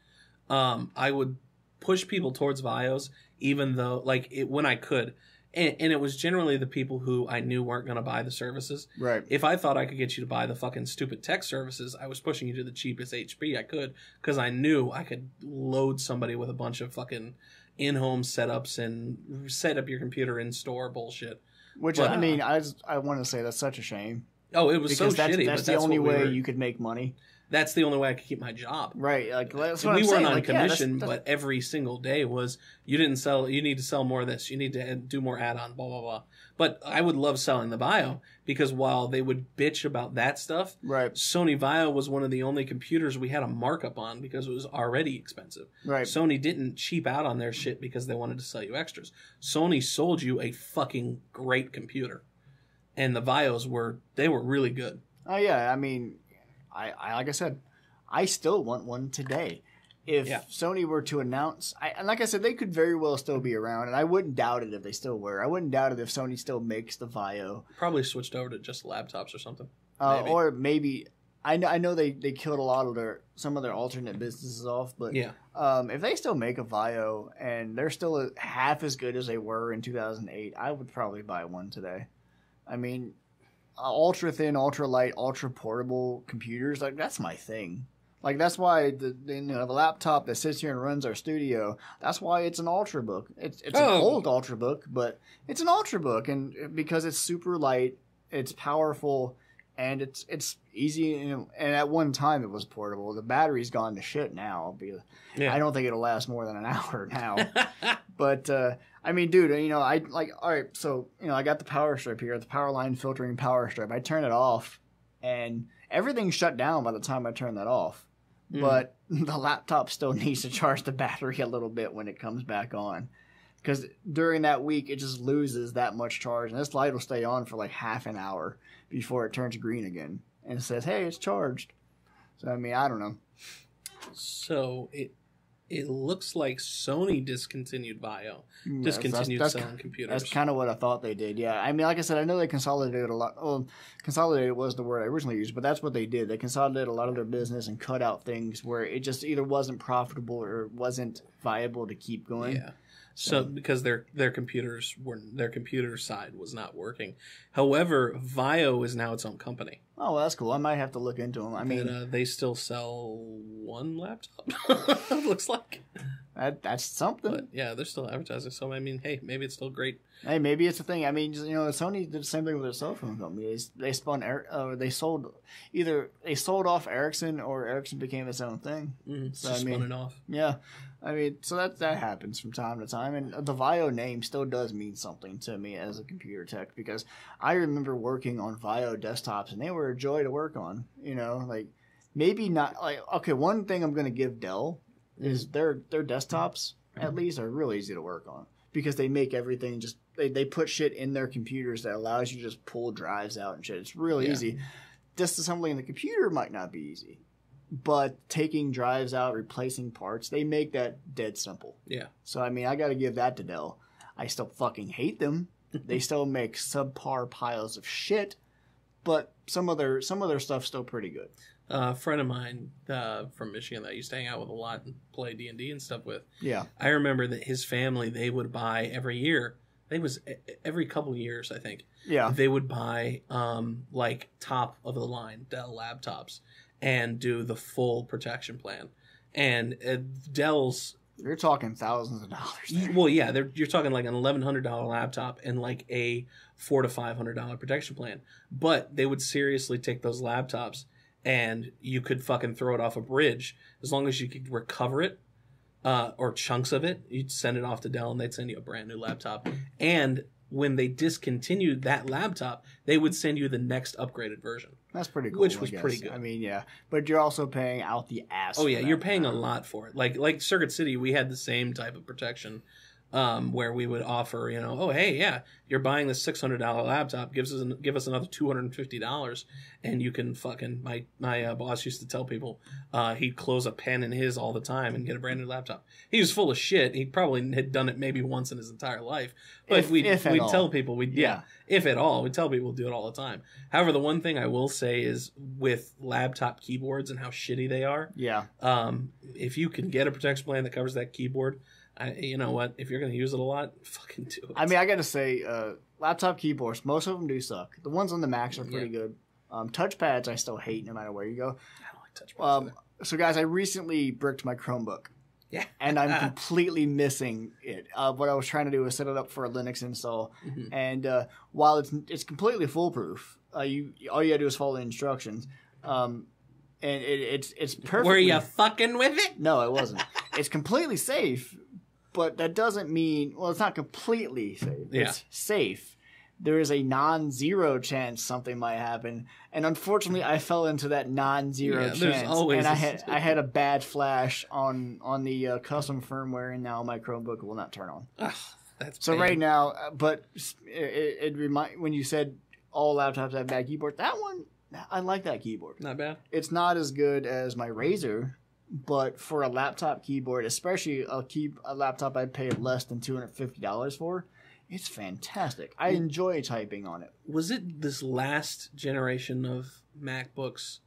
I would push people towards Vaios, even though, like, when I could. And it was generally the people who I knew weren't going to buy the services. Right. If I thought I could get you to buy the fucking stupid tech services, I was pushing you to the cheapest HP I could, because I knew I could load somebody with a bunch of fucking in-home setups and set up your computer in-store bullshit. Which, but, I mean, I want to say that's such a shame. Oh, it was because so shitty. That's the only way you could make money. That's the only way I could keep my job. Right. Like, that's what I'm saying. We weren't on commission, but every single day was, you didn't sell, you need to sell more of this, you need to do more add-on, blah, blah, blah. But I would love selling the Vaio, because while they would bitch about that stuff, right, Sony Vaio was one of the only computers we had a markup on because it was already expensive. Right. Sony didn't cheap out on their shit because they wanted to sell you extras. Sony sold you a fucking great computer. And the Vaios were really good. Oh, yeah. I mean... I like I said, I still want one today. If Sony were to announce, and like I said, they could very well still be around, and I wouldn't doubt it if they still were. I wouldn't doubt it if Sony still makes the Vaio. Probably switched over to just laptops or something. Maybe. Or maybe I know they killed a lot of some of their alternate businesses off, but if they still make a Vaio and they're still half as good as they were in 2008, I would probably buy one today. I mean. Ultra thin, ultra light, ultra portable computers, like that's my thing. Like that's why the laptop that sits here and runs our studio, that's why it's an Ultrabook. It's an old Ultrabook, but it's an Ultrabook, and because it's super light, it's powerful, and it's easy. And at one time it was portable. The battery's gone to shit now. I don't think it'll last more than an hour now. But I mean, dude, I like, all right, so, I got the power strip here, the power line filtering power strip. I turn it off, and everything's shut down by the time I turn that off. Mm. But the laptop still needs to charge the battery a little bit when it comes back on, because during that week, it just loses that much charge, and this light will stay on for like half an hour before it turns green again and says, hey, it's charged. So, I mean, I don't know. So, it looks like Sony discontinued Vaio. Discontinued selling computers. That's kind of what I thought they did, yeah. I mean, like I said, I know they consolidated a lot. Well, consolidated was the word I originally used, but that's what they did. They consolidated a lot of their business and cut out things where it just either wasn't profitable or wasn't viable to keep going. Yeah. So because their computer side was not working. However, Vaio is now its own company. Oh, well, that's cool. I might have to look into them. I mean, and, they still sell one laptop. It looks like that's something. But, yeah, they're still advertising. So I mean, hey, maybe it's still great. Hey, maybe it's a thing. I mean, Sony did the same thing with their cell phone company. They spun, they sold off Ericsson, or Ericsson became its own thing. Mm-hmm. So I mean, spun it off. Yeah. I mean, so that happens from time to time, and the Vaio name still does mean something to me as a computer tech, because I remember working on Vaio desktops, and they were a joy to work on, like, maybe not, like, okay, one thing I'm going to give Dell is their desktops, at least, are real easy to work on, because they make everything just, they put shit in their computers that allows you to just pull drives out and shit. It's really easy. Disassembling the computer might not be easy. But taking drives out, replacing parts, they make that dead simple. Yeah. So, I mean, I got to give that to Dell. I still fucking hate them. They still make subpar piles of shit, but some of their stuff's still pretty good. A friend of mine from Michigan that I used to hang out with a lot and play D&D and stuff with. Yeah. I remember that his family, they would buy every year. I think it was every couple of years, I think. Yeah. They would buy, like, top-of-the-line Dell laptops. And do the full protection plan. And Dell's... You're talking thousands of dollars. There. Well, yeah. You're talking like an $1,100 laptop and like a $400 to $500 protection plan. But they would seriously take those laptops, and you could fucking throw it off a bridge. As long as you could recover it, or chunks of it, you'd send it off to Dell, and they'd send you a brand new laptop. And... when they discontinued that laptop, they would send you the next upgraded version. That's pretty cool. Which was pretty good. I mean, yeah. But you're also paying out the ass. Oh, yeah. You're paying a lot for it. Like Circuit City, we had the same type of protection where we would offer, you know, oh, hey, yeah, you're buying this $600 laptop, give us another $250, and you can fucking, my boss used to tell people he'd close a pen in his all the time and get a brand new laptop. He was full of shit. He probably had done it maybe once in his entire life, but we'd tell people, if at all, we'd tell people do it all the time. However, the one thing I will say is with laptop keyboards and how shitty they are, if you can get a protection plan that covers that keyboard, you know what? If you're going to use it a lot, fucking do it. I mean, I got to say, laptop keyboards, most of them do suck. The ones on the Macs are pretty good. Touchpads, I still hate no matter where you go. I don't like touchpads either. So, guys, I recently bricked my Chromebook. Yeah. And I'm completely missing it. What I was trying to do was set it up for a Linux install. Mm-hmm. And while it's completely foolproof, all you got to do is follow the instructions. And it's perfect. Were you fucking with it? No, it wasn't. It's completely safe. But that doesn't mean, well, it's not completely safe. Yeah. It's safe. There is a non-zero chance something might happen. And unfortunately, I fell into that non-zero chance. And I had a bad flash on the custom firmware, and now my Chromebook will not turn on. Ugh, that's so bad. Right now, but it remind when you said all laptops have bad keyboards, that one, I like that keyboard. Not bad. It's not as good as my Razer. But for a laptop keyboard, especially a laptop I'd pay less than $250 for, it's fantastic. I enjoy typing on it. Was it this last generation of MacBooks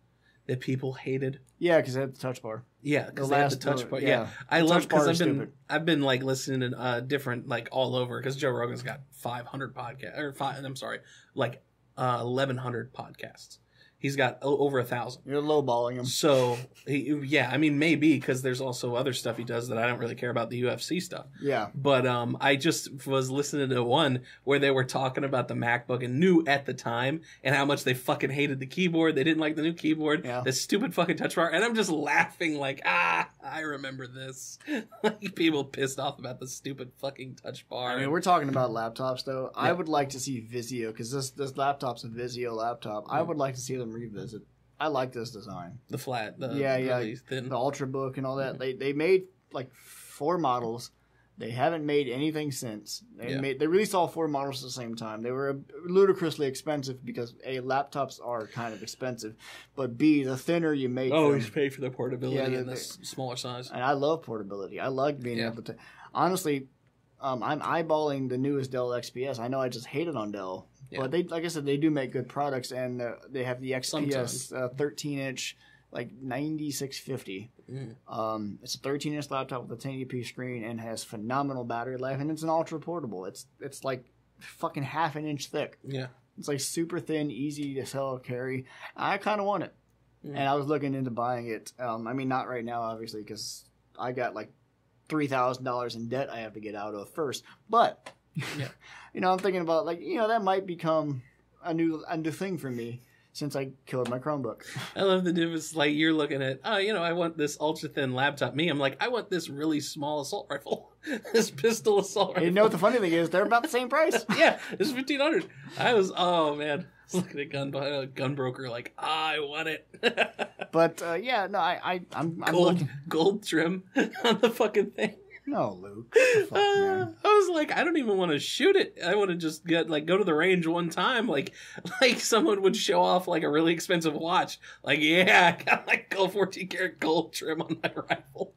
that people hated? Yeah, because they had the touch bar. Yeah, because they had the touch bar. Yeah. I love because I've been like listening to different like all over, because Joe Rogan's got 500 podcasts, or I'm sorry, like 1,100 podcasts. He's got over 1,000. You're lowballing him. So, yeah, I mean, maybe, because there's also other stuff he does that I don't really care about, the UFC stuff. Yeah. But I just was listening to one where they were talking about the MacBook and knew at the time and how much they fucking hated the keyboard. They didn't like the new keyboard, the stupid fucking touch bar. And I'm just laughing like, I remember this. Like, people pissed off about the stupid fucking touch bar. I mean, we're talking about laptops, though. Yeah. I would like to see Vizio, because this laptop's a Vizio laptop. I would like to see them revisit. I like this design. The flat, the Ultrabook and all that. Yeah. They made like 4 models. They haven't made anything since. They released all 4 models at the same time. They were ludicrously expensive because A, laptops are kind of expensive, but B, the thinner you make, always pay for the portability and the smaller size. And I love portability. I like being able to. Honestly, I'm eyeballing the newest Dell XPS. I know I just hated on Dell. Yeah. But they, like I said, they do make good products, and they have the XPS 13-inch, like 9650. Mm. It's a 13-inch laptop with a 1080p screen and has phenomenal battery life, and it's an ultra portable. It's like fucking half an inch thick. Yeah, it's like super thin, easy to sell, carry. I kind of want it, and I was looking into buying it. I mean, not right now, obviously, because I got like $3,000 in debt I have to get out of first, but. Yeah. You know, I'm thinking about like, you know, that might become a new thing for me since I killed my Chromebook. I love the difference. Like, you're looking at, oh, you know, I want this ultra thin laptop. Me, I'm like, I want this really small assault rifle, this pistol assault rifle. You know what the funny thing is? They're about the same price. Yeah, it's $1,500. I was, oh man, I was looking at gun broker like, I want it. But yeah, no, I'm gold trim on the fucking thing. No, Luke. What the fuck, man? I was like, I don't even want to shoot it. I want to just get like go to the range one time, like someone would show off like a really expensive watch. Like, yeah, I got like gold 14-karat gold trim on my rifle.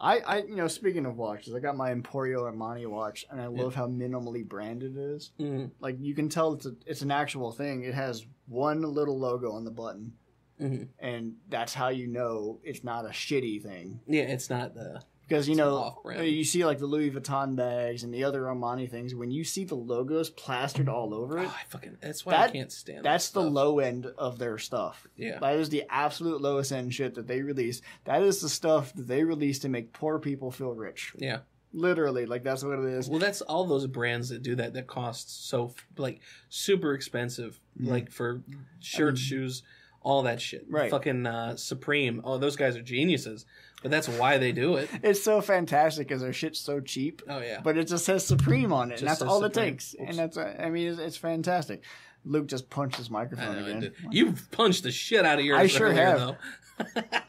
I you know, speaking of watches, I got my Emporio Armani watch, and I love how minimally branded it is. Mm-hmm. Like, you can tell it's an actual thing. It has one little logo on the button. Mm-hmm. And that's how you know it's not a shitty thing. Yeah, it's not the. Because, you know, you see, like, the Louis Vuitton bags and the other Armani things. When you see the logos plastered all over it. Oh, that's why I can't stand that stuff. That's the low end of their stuff. Yeah. That is the absolute lowest end shit that they release. That is the stuff that they release to make poor people feel rich. Yeah. Literally, like, that's what it is. Well, that's all those brands that do that cost so, like, super expensive. Mm-hmm. Like, for shirts, shoes, all that shit. Right. Fucking Supreme. Oh, those guys are geniuses. But that's why they do it. It's so fantastic because their shit's so cheap. Oh, yeah. But it just says Supreme on it, and that's all it takes. And that's, I mean, it's fantastic. Luke just punched his microphone again. You've punched the shit out of yours. I sure have. Though.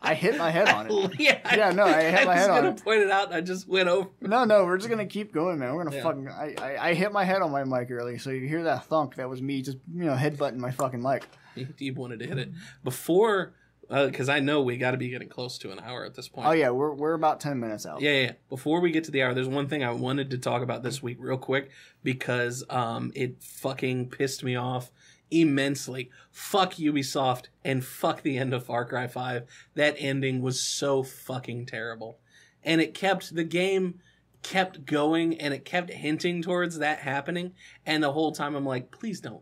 I hit my head on it. I hit my head on it. I was going to point it out and I just went over. No, we're just going to keep going, man. We're going to fucking... I hit my head on my mic earlier, so you hear that thunk. That was me just, you know, headbutting my fucking mic. You wanted to hit it. Before... Because I know we got to be getting close to an hour at this point. Oh, yeah. We're about 10 minutes out. Yeah. Before we get to the hour, there's one thing I wanted to talk about this week real quick because it fucking pissed me off immensely. Fuck Ubisoft and fuck the end of Far Cry 5. That ending was so fucking terrible. And it kept... The game kept going and it kept hinting towards that happening. And the whole time I'm like, please don't do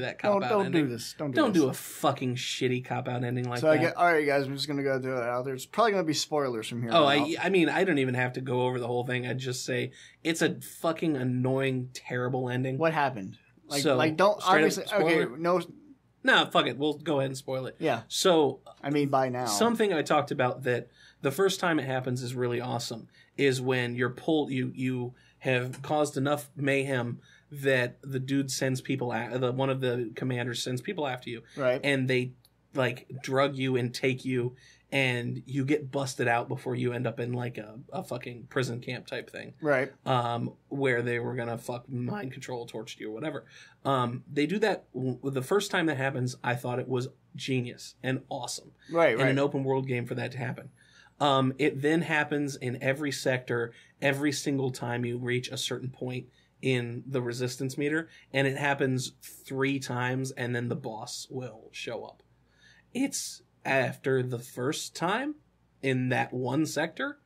that cop-out ending. Don't do this. Don't do a fucking shitty cop-out ending like that. So, all right, guys, I'm just going to go through it out there. It's probably going to be spoilers from here on out. I mean, I don't even have to go over the whole thing. I just say it's a fucking annoying, terrible ending. What happened? Don't... Obviously, okay, no, fuck it. We'll go ahead and spoil it. Yeah. So... I mean, by now. Something I talked about that the first time it happens is really awesome. Is when you're pulled, you have caused enough mayhem that the dude sends people at one of the commanders sends people after you, right? And they like drug you and take you, and you get busted out before you end up in like a fucking prison camp type thing, right? Where they were gonna fuck mind control, torture you, or whatever. They do that the first time that happens. I thought it was genius and awesome, right? In an open world game for that to happen. It then happens in every sector, every single time you reach a certain point in the resistance meter, and it happens 3 times, and then the boss will show up. It's after the first time in that one sector,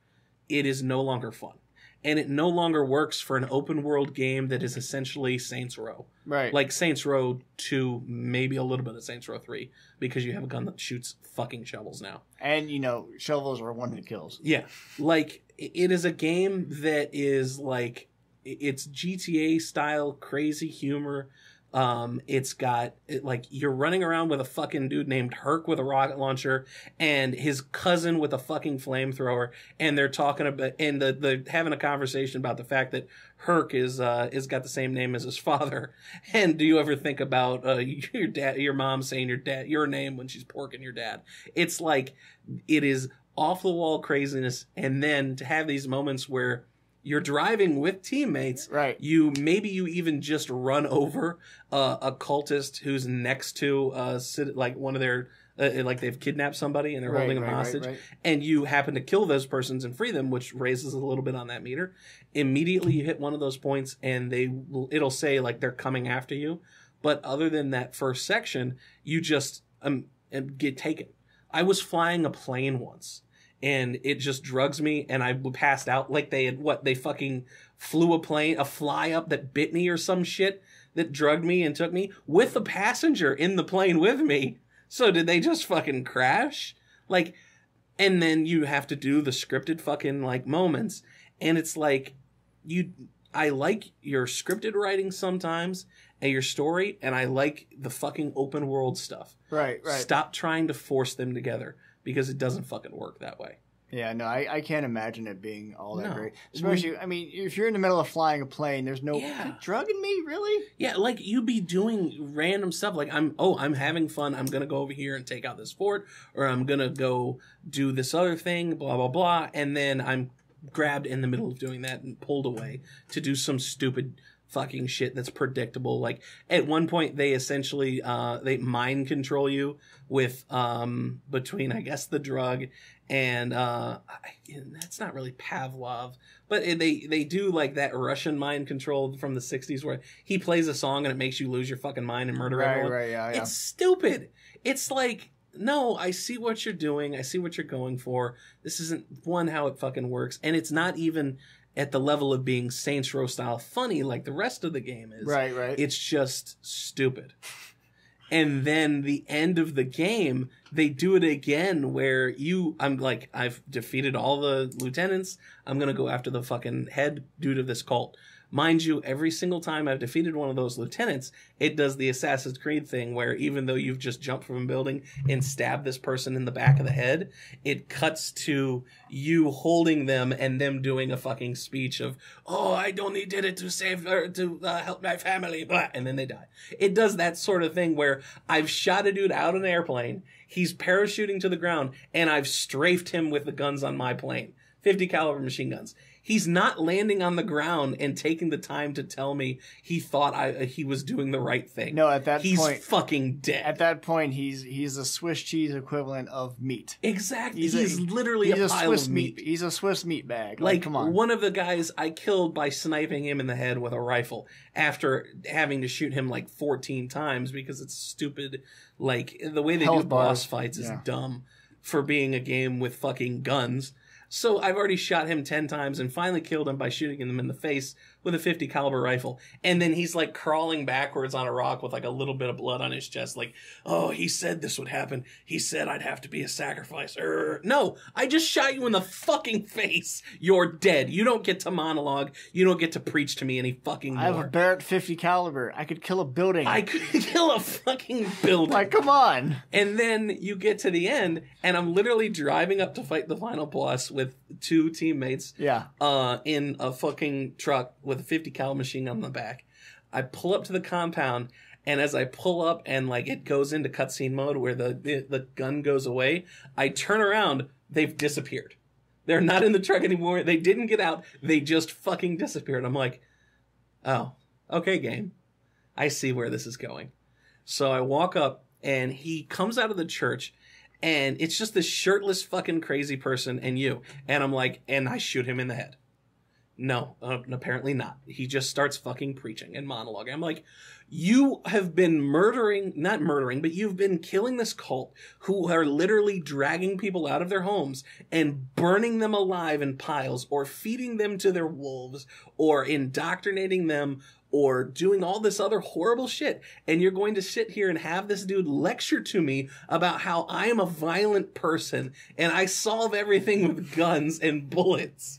it is no longer fun. And it no longer works for an open world game that is essentially Saints Row. Right. Like Saints Row 2, maybe a little bit of Saints Row 3, because you have a gun that shoots fucking shovels now. And, you know, shovels are one hit kills. Yeah. Like, it is a game that is like, it's GTA style, crazy humor. It's got, like, you're running around with a fucking dude named Herc with a rocket launcher and his cousin with a fucking flamethrower, and they're talking about, and the having a conversation about the fact that Herc is got the same name as his father. And do you ever think about, your mom saying your name when she's porking your dad? It's like, it is off the wall craziness. And then to have these moments where you're driving with teammates. Right. Maybe you even just run over a cultist who's next to like one of their like they've kidnapped somebody and they're holding them hostage, and you happen to kill those persons and free them, which raises a little bit on that meter. Immediately you hit one of those points and it'll say like they're coming after you, but other than that first section, you just get taken. I was flying a plane once. And it just drugs me, and I passed out like they had, they fucking flew a fly up that bit me or some shit that drugged me and took me with the passenger in the plane with me. So did they just fucking crash? Like, and then you have to do the scripted fucking like moments. And it's like, I like your scripted writing sometimes and your story, and I like the fucking open world stuff. Right. Stop trying to force them together. Because it doesn't fucking work that way. Yeah, no, I can't imagine it being all that great. Especially, I mean, if you're in the middle of flying a plane, there's no drugging me, really? Yeah, like you'd be doing random stuff. Like I'm having fun. I'm gonna go over here and take out this fort, or I'm gonna go do this other thing, blah blah blah, and then I'm grabbed in the middle of doing that and pulled away to do some stupid fucking shit that's predictable. Like at one point they essentially they mind control you with between I guess the drug and that's not really Pavlov, but they do like that Russian mind control from the 60s where he plays a song and it makes you lose your fucking mind and murder everyone. Right, yeah. It's stupid. It's like, no, I see what you're doing. I see what you're going for. This isn't how it fucking works, and it's not even at the level of being Saints Row style funny like the rest of the game is. Right. It's just stupid. And then the end of the game they do it again where I'm like, I've defeated all the lieutenants. I'm going to go after the fucking head dude of this cult. Mind you, every single time I've defeated one of those lieutenants, it does the Assassin's Creed thing where even though you've just jumped from a building and stabbed this person in the back of the head, it cuts to you holding them and them doing a fucking speech of, oh, I only did it to save her, to help my family, blah, and then they die. It does that sort of thing where I've shot a dude out of an airplane, he's parachuting to the ground, and I've strafed him with the guns on my plane, 50 caliber machine guns. He's not landing on the ground and taking the time to tell me he thought he was doing the right thing. No, at that point... He's fucking dead. At that point, he's a Swiss cheese equivalent of meat. Exactly. He's literally a pile of meat. He's a Swiss meat bag. Like, come on. One of the guys I killed by sniping him in the head with a rifle after having to shoot him like 14 times because it's stupid. Like, the way they do boss fights is dumb for being a game with fucking guns. So I've already shot him 10 times and finally killed him by shooting him in the face with a 50 caliber rifle. And then he's like crawling backwards on a rock with like a little bit of blood on his chest. Like, oh, he said this would happen. He said I'd have to be a sacrifice. No, I just shot you in the fucking face. You're dead. You don't get to monologue. You don't get to preach to me any fucking more. I have a Barrett 50 caliber. I could kill a building. I could kill a fucking building. Like, come on. And then you get to the end and I'm literally driving up to fight the final boss with two teammates in a fucking truck with a 50 cal machine on the back. I pull up to the compound, and as I pull up and like it goes into cutscene mode where the gun goes away, I turn around, they've disappeared. They're not in the truck anymore. They didn't get out. They just fucking disappeared. I'm like, oh, okay, game. I see where this is going. So I walk up, and he comes out of the church, and it's just this shirtless fucking crazy person and you. And I'm like, and I shoot him in the head. No, apparently not. He just starts fucking preaching and monologuing. I'm like, you have been not murdering, but you've been killing this cult who are literally dragging people out of their homes and burning them alive in piles or feeding them to their wolves or indoctrinating them or doing all this other horrible shit, and you're going to sit here and have this dude lecture to me about how I am a violent person and I solve everything with guns and bullets.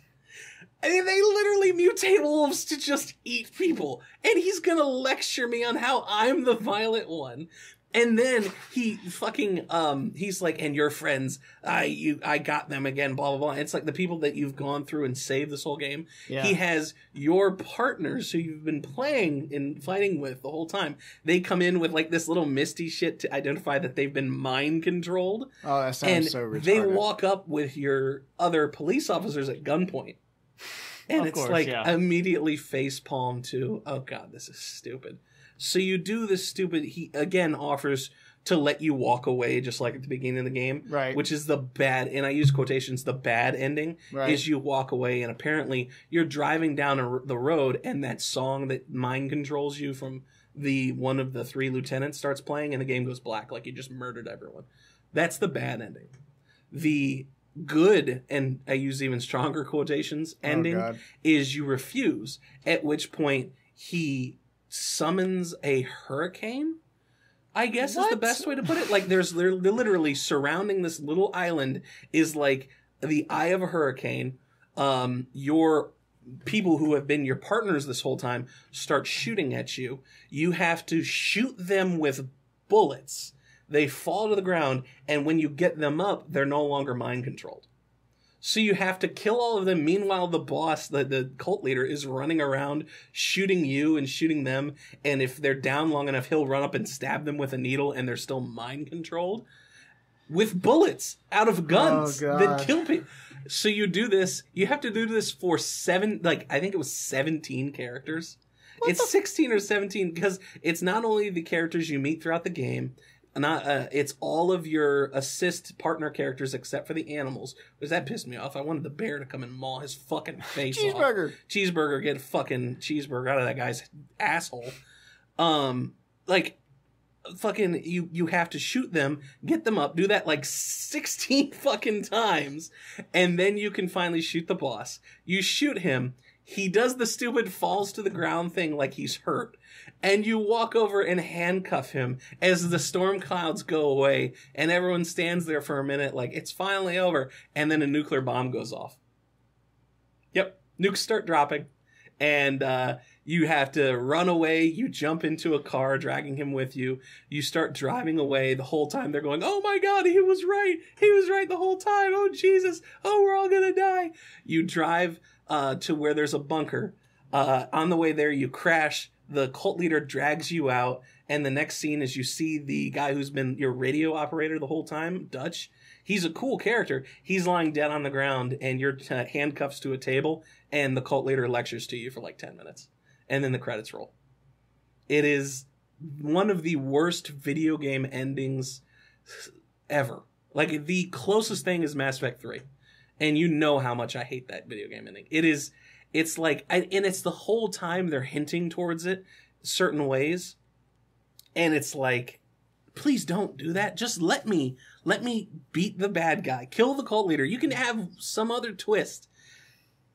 I mean, they literally mutate wolves to just eat people, and he's gonna lecture me on how I'm the violent one. And then he fucking, he's like, and your friends, I got them again, blah, blah, blah. It's like the people that you've gone through and saved this whole game. Yeah. He has your partners who you've been playing and fighting with the whole time. They come in with like this little misty shit to identify that they've been mind controlled. Oh, that sounds so retarded. And they walk up with your other police officers at gunpoint. And it's like immediately facepalm to, oh God, this is stupid. So you do this stupid, he again offers to let you walk away just like at the beginning of the game. Right. Which is the bad, and I use quotations, the bad ending, right, is you walk away and apparently you're driving down the road and that song that mind controls you from one of the three lieutenants starts playing and the game goes black like you just murdered everyone. That's the bad ending. The good, and I use even stronger quotations, ending is you refuse, at which point he summons a hurricane, I guess is the best way to put it. Like, they're literally surrounding this little island is like the eye of a hurricane. Your people who have been your partners this whole time start shooting at you. You have to shoot them with bullets. They fall to the ground, and when you get them up, they're no longer mind controlled. So you have to kill all of them. Meanwhile, the boss, the cult leader, is running around shooting you and shooting them. And if they're down long enough, he'll run up and stab them with a needle, and they're still mind controlled with bullets out of guns that kill people. So you do this. You have to do this for 17 characters. It's 16 or 17 because it's not only the characters you meet throughout the game. It's all of your assist partner characters except for the animals. Because that pissed me off. I wanted the bear to come and maul his fucking face off. Cheeseburger, get a fucking cheeseburger out of that guy's asshole. Fucking, you have to shoot them, get them up, do that like 16 fucking times, and then you can finally shoot the boss. You shoot him. He does the stupid falls to the ground thing like he's hurt. And you walk over and handcuff him as the storm clouds go away. And everyone stands there for a minute like, it's finally over. And then a nuclear bomb goes off. Yep. Nukes start dropping. And you have to run away. You jump into a car, dragging him with you. You start driving away. The whole time they're going, oh my God, he was right. He was right the whole time. Oh, Jesus. Oh, we're all going to die. You drive to where there's a bunker. On the way there, you crash. The cult leader drags you out. And the next scene is you see the guy who's been your radio operator the whole time, Dutch. He's a cool character. He's lying dead on the ground and you're handcuffed to a table and the cult leader lectures to you for like 10 minutes. And then the credits roll. It is one of the worst video game endings ever. Like the closest thing is Mass Effect 3. And you know how much I hate that video game ending. It's like, and it's the whole time they're hinting towards it certain ways. And it's like, please don't do that. Just let me beat the bad guy. Kill the cult leader. You can have some other twist.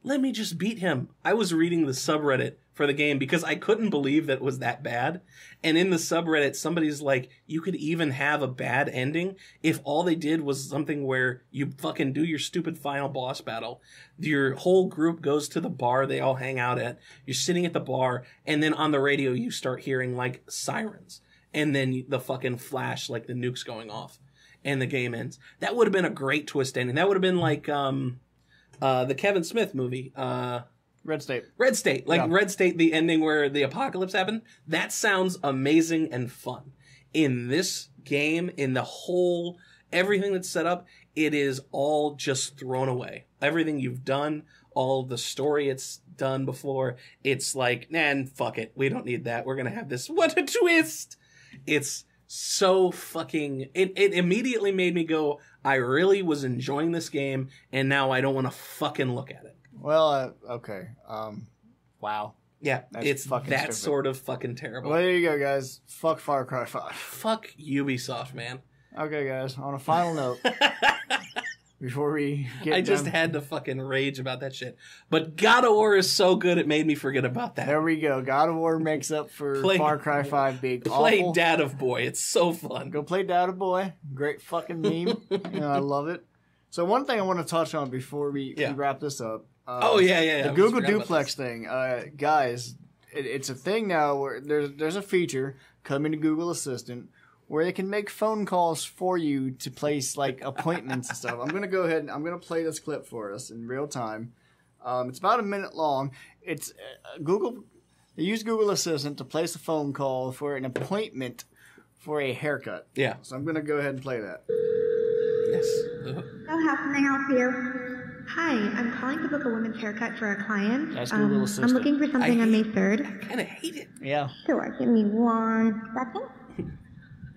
Let me just beat him. I was reading the subreddit for the game because I couldn't believe that it was that bad. And in the subreddit, somebody's like, you could even have a bad ending if all they did was something where you fucking do your stupid final boss battle. Your whole group goes to the bar they all hang out at. You're sitting at the bar and then on the radio, you start hearing like sirens. And then the fucking flash, like the nukes going off and the game ends. That would have been a great twist ending. That would have been like the Kevin Smith movie. Red State. Red State. Like yeah. Red State, the ending where the apocalypse happened. That sounds amazing and fun. In this game, in the whole, everything that's set up, it is all just thrown away. Everything you've done, all the story it's done before, it's like, man, fuck it. We don't need that. We're going to have this. What a twist! It's so fucking, it immediately made me go, I really was enjoying this game, and now I don't want to fucking look at it. Well, okay. Wow. Yeah, it's fucking that stupid. Sort of fucking terrible. Well, there you go, guys. Fuck Far Cry 5. Fuck Ubisoft, man. Okay, guys, on a final note, before we get I just had to fucking rage about that shit. But God of War is so good, it made me forget about that. There we go. God of War makes up for Far Cry 5 being play awful. Dad of Boy. It's so fun. Go play Dad of Boy. Great fucking meme. You know, I love it. So one thing I want to touch on before we wrap this up. The Google Duplex thing. Guys, it's a thing now where there's a feature coming to Google Assistant where they can make phone calls for you to place, like, appointments and stuff. I'm going to go ahead and I'm going to play this clip for us in real time. It's about a minute long. It's Google. They use Google Assistant to place a phone call for an appointment for a haircut. Yeah. So I'm going to go ahead and play that. Yes. Hello, how can I help you? Hi, I'm calling to book a woman's haircut for a client. That's Google Assistant. I'm looking for something on May 3rd. I kind of hate it. Yeah. Sure, give me 1 second.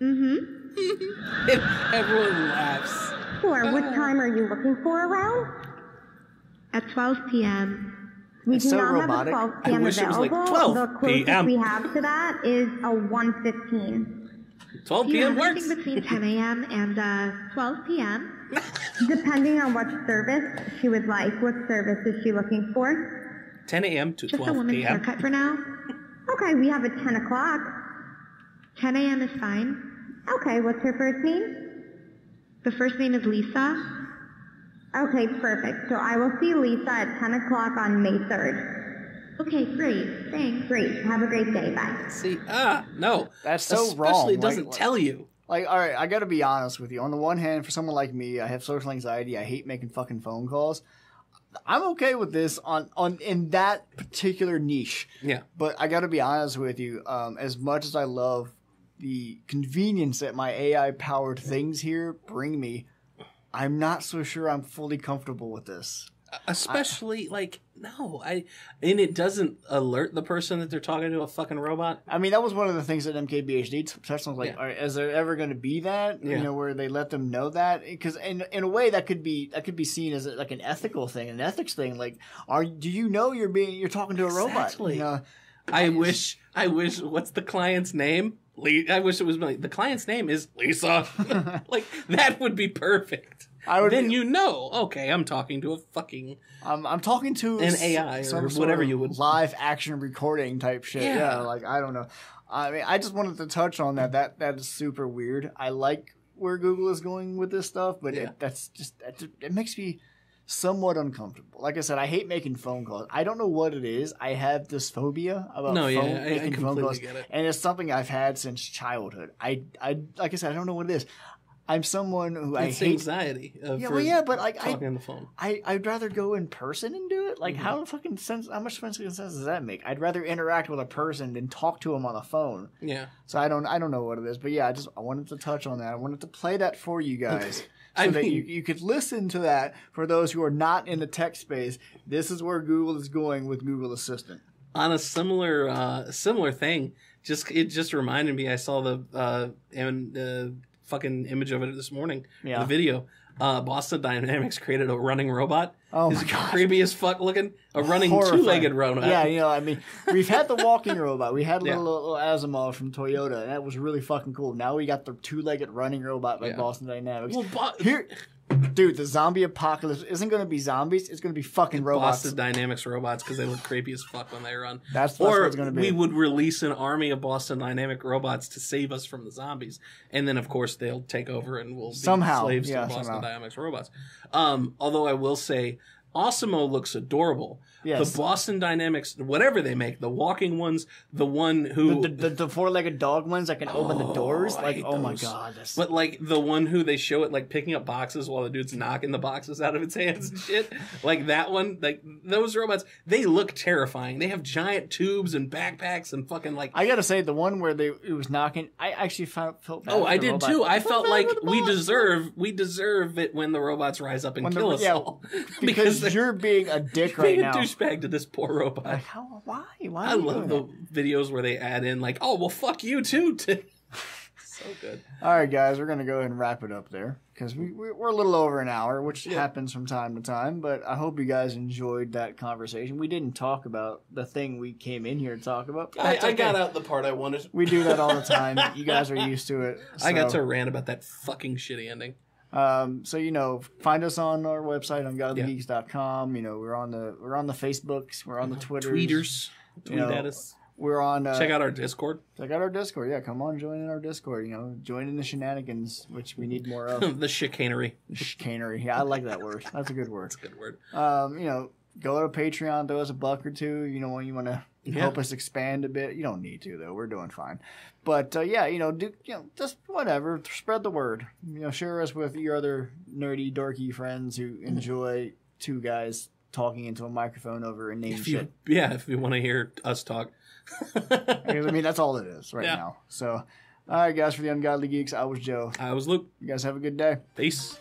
Mm-hmm. Everyone laughs. Sure, what time are you looking for around? At 12 p.m. We it's do so not robotic. Have a 12 p.m. I wish available. It was like 12 the closest p.m. we have to that is a 1:15. 12 p.m. works. Between 10 a.m. and 12 p.m. Depending on what service she would like. What service is she looking for? 10 a.m. to 12 p.m. Just a woman's haircut for now. Okay, we have a 10 o'clock. 10 a.m. is fine. Okay, what's her first name? The first name is Lisa. Okay, perfect. So I will see Lisa at 10 o'clock on May 3rd. Okay, great. Thanks. Great. Have a great day. Bye. See, no. That's so especially wrong. Especially doesn't tell you. Like, all right, I got to be honest with you. On the one hand, for someone like me, I have social anxiety. I hate making fucking phone calls. I'm okay with this in that particular niche. Yeah. But I got to be honest with you. As much as I love the convenience that my AI-powered things here bring me, I'm not so sure I'm fully comfortable with this. Especially, and it doesn't alert the person that they're talking to a fucking robot. I mean, that was one of the things that MKBHD touched on. Like, all right, is there ever going to be that? Yeah. You know, where they let them know that? Because in a way, that could be seen as like an ethical thing, an ethics thing. Like, do you know you're talking to a robot? Exactly. You know, I wish. What's the client's name? I wish it was like, the client's name is Lisa. Like, that would be perfect. Then you know, okay, I'm talking to a fucking... I'm talking to... an AI or whatever you would... live action recording type shit. Yeah. Like, I don't know. I mean, I just wanted to touch on that. That is super weird. I like where Google is going with this stuff, but it makes me somewhat uncomfortable. Like I said, I hate making phone calls. I don't know what it is. I have this phobia about making phone calls. Get it. And it's something I've had since childhood. Like I said, I don't know what it is. I'm someone who I hate anxiety. But like talking on the phone, I'd rather go in person and do it. Like, how fucking sense? How much fucking sense does that make? I'd rather interact with a person than talk to them on the phone. Yeah. So I don't know what it is, but yeah, I wanted to touch on that. I wanted to play that for you guys. So you could listen to that for those who are not in the tech space. This is where Google is going with Google Assistant. On a similar thing, it just reminded me. I saw the fucking image of it this morning. Yeah. The video. Boston Dynamics created a running robot. Oh my god. Creepy as fuck looking. A running two-legged robot. Yeah, you know, I mean, we've had the walking robot. We had little Asimov from Toyota, and that was really fucking cool. Now we got the two-legged running robot by Boston Dynamics. Well, dude, the zombie apocalypse isn't going to be zombies. It's going to be fucking robots. Boston Dynamics robots, because they look creepy as fuck when they run. That's what it's going to be. We would release an army of Boston Dynamic robots to save us from the zombies. And then, of course, they'll take over and we'll be slaves to Boston Dynamics robots. Although I will say, Osimo looks adorable. Yes. The Boston Dynamics, whatever they make, the walking ones, the one who... The four-legged dog ones that can open the doors? Like, oh my god. That's... But, like, the one who they show it, like, picking up boxes while the dude's knocking the boxes out of its hands and shit. Like, that one, like, those robots, they look terrifying. They have giant tubes and backpacks and fucking, like... I gotta say, the one where it was knocking, I actually felt bad. Oh, I did too. I felt like we deserve it when the robots rise up and kill us all. Because you're being a dick right now. Bag to this poor robot. Like, how? Why? Why? I love the videos where they add in like, "Oh, well, fuck you too." So good. All right, guys, we're gonna go ahead and wrap it up there because we're a little over an hour, which happens from time to time. But I hope you guys enjoyed that conversation. We didn't talk about the thing we came in here to talk about. I got out the part I wanted. We do that all the time. You guys are used to it. So. I got to rant about that fucking shitty ending. So you know, find us on our website on godlygeeks.com. You know, we're on the Facebooks, we're on the Twitters. Tweet at us. We're on check out our Discord. Check out our Discord, yeah. Come on, join in our Discord, you know. Join in the shenanigans, which we need more of. The chicanery. Chicanery. Yeah, I like that word. That's a good word. That's a good word. You know, go to Patreon, throw us a buck or two, you know, when you wanna help us expand a bit. You don't need to, though. We're doing fine. But, yeah, you know, just whatever. Spread the word. You know, share us with your other nerdy, dorky friends who enjoy two guys talking into a microphone over and name shit. Yeah, if you want to hear us talk. I mean, that's all it is right now. So, all right, guys, for the Ungodly Geeks, I was Joe. I was Luke. You guys have a good day. Peace.